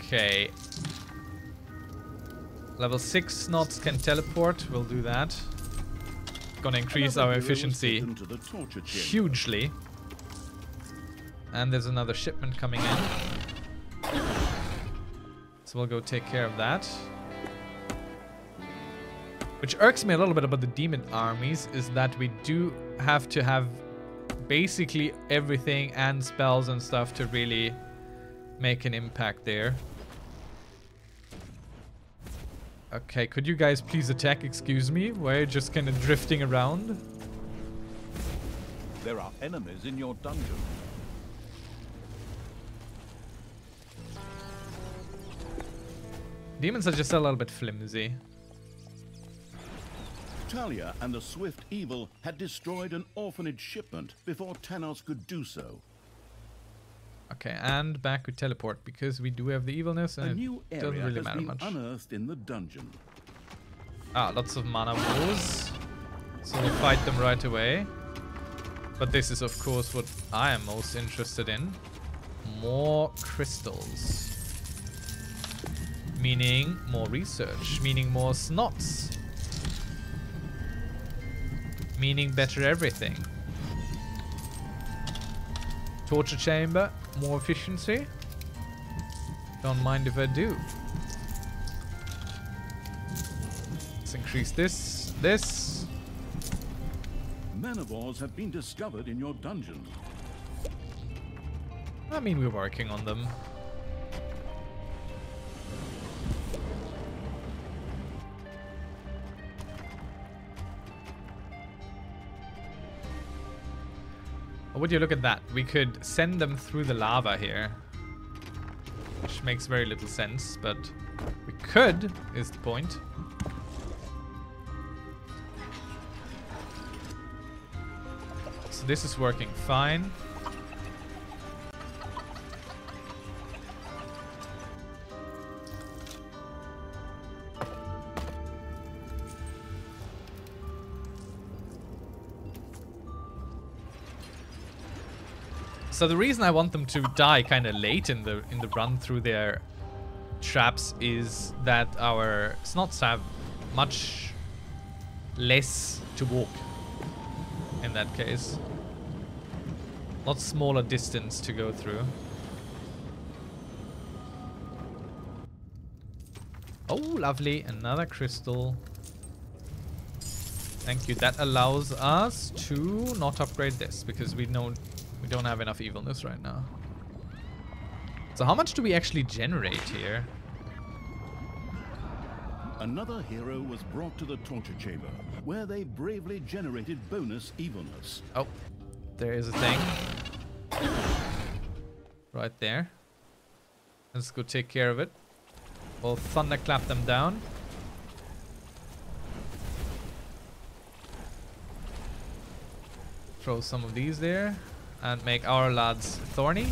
Okay. Level 6 snots can teleport. We'll do that. Gonna increase our efficiency hugely. And there's another shipment coming in. So we'll go take care of that. Which irks me a little bit about the demon armies is that we do have to have basically everything and spells and stuff to really make an impact there. Okay, could you guys please attack? Excuse me? We're just kind of drifting around. There are enemies in your dungeon. Demons are just a little bit flimsy. Talia and the Swift Evil had destroyed an orphanage shipment before Thanos could do so. Okay, and back with teleport because we do have the evilness and it doesn't really matter much. Unearthed in the dungeon. Ah, lots of mana walls. So we'll fight them right away. But this is of course what I am most interested in. More crystals. Meaning more research. Meaning more snots. Meaning better everything. Torture chamber, more efficiency. Don't mind if I do. Let's increase this, this. Manivores have been discovered in your dungeon. I mean, we're working on them. Would you look at that? We could send them through the lava here. Which makes very little sense, but we could, is the point. So this is working fine. So the reason I want them to die kind of late in the run through their traps is that our snots have much less to walk in that case. Lot smaller distance to go through. Oh, lovely. Another crystal. Thank you. That allows us to not upgrade this because we don't have enough evilness right now. So how much do we actually generate here? Another hero was brought to the torture chamber where they bravely generated bonus evilness. Oh, there is a thing right there. Let's go take care of it. We'll thunderclap them down. Throw some of these there and make our lads thorny.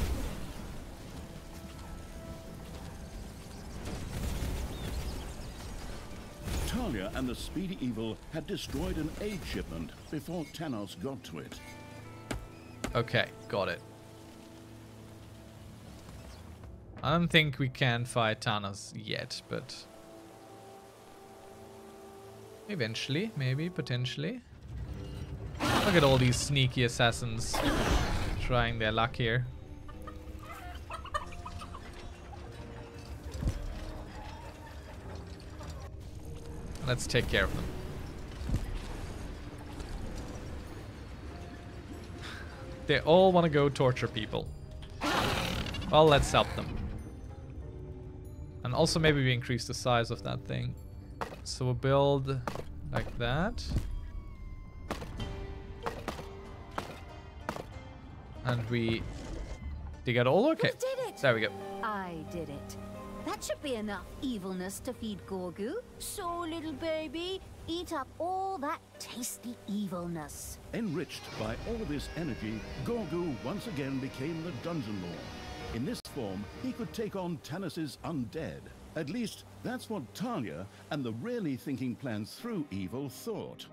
Talia and the Speedy Evil had destroyed an aid shipment before Thanos got to it. Okay, got it. I don't think we can fight Thanos yet, but eventually, maybe, potentially. Look at all these sneaky assassins trying their luck here. Let's take care of them. They all want to go torture people. Well, let's help them. And also maybe we increase the size of that thing. So we'll build like that. And we dig it all? Okay. We did it. There we go. I did it. That should be enough evilness to feed Gorgu. So, little baby, eat up all that tasty evilness. Enriched by all this energy, Gorgu once again became the Dungeon Lord. In this form, he could take on Thanos' undead. At least, that's what Talia and the really thinking plans through evil thought.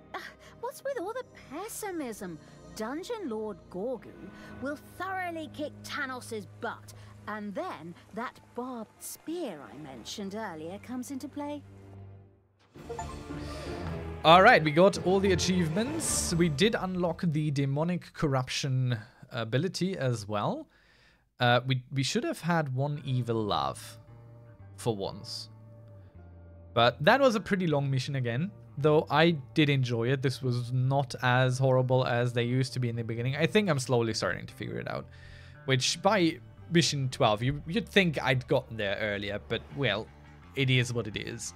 What's with all the pessimism? Dungeon Lord Gorgu will thoroughly kick Thanos' butt, and then that barbed spear I mentioned earlier comes into play. Alright, we got all the achievements. We did unlock the demonic corruption ability as well. We should have had one evil love for once. But that was a pretty long mission again. Though I did enjoy it. This was not as horrible as they used to be in the beginning. I think I'm slowly starting to figure it out. Which by mission 12, you'd think I'd gotten there earlier. But, well, it is what it is.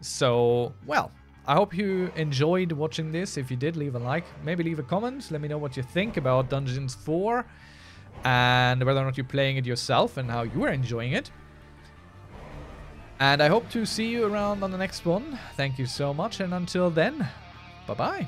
So, well, I hope you enjoyed watching this. If you did, leave a like. Maybe leave a comment. Let me know what you think about Dungeons 4. And whether or not you're playing it yourself and how you are enjoying it. And I hope to see you around on the next one. Thank you so much, and until then, bye-bye.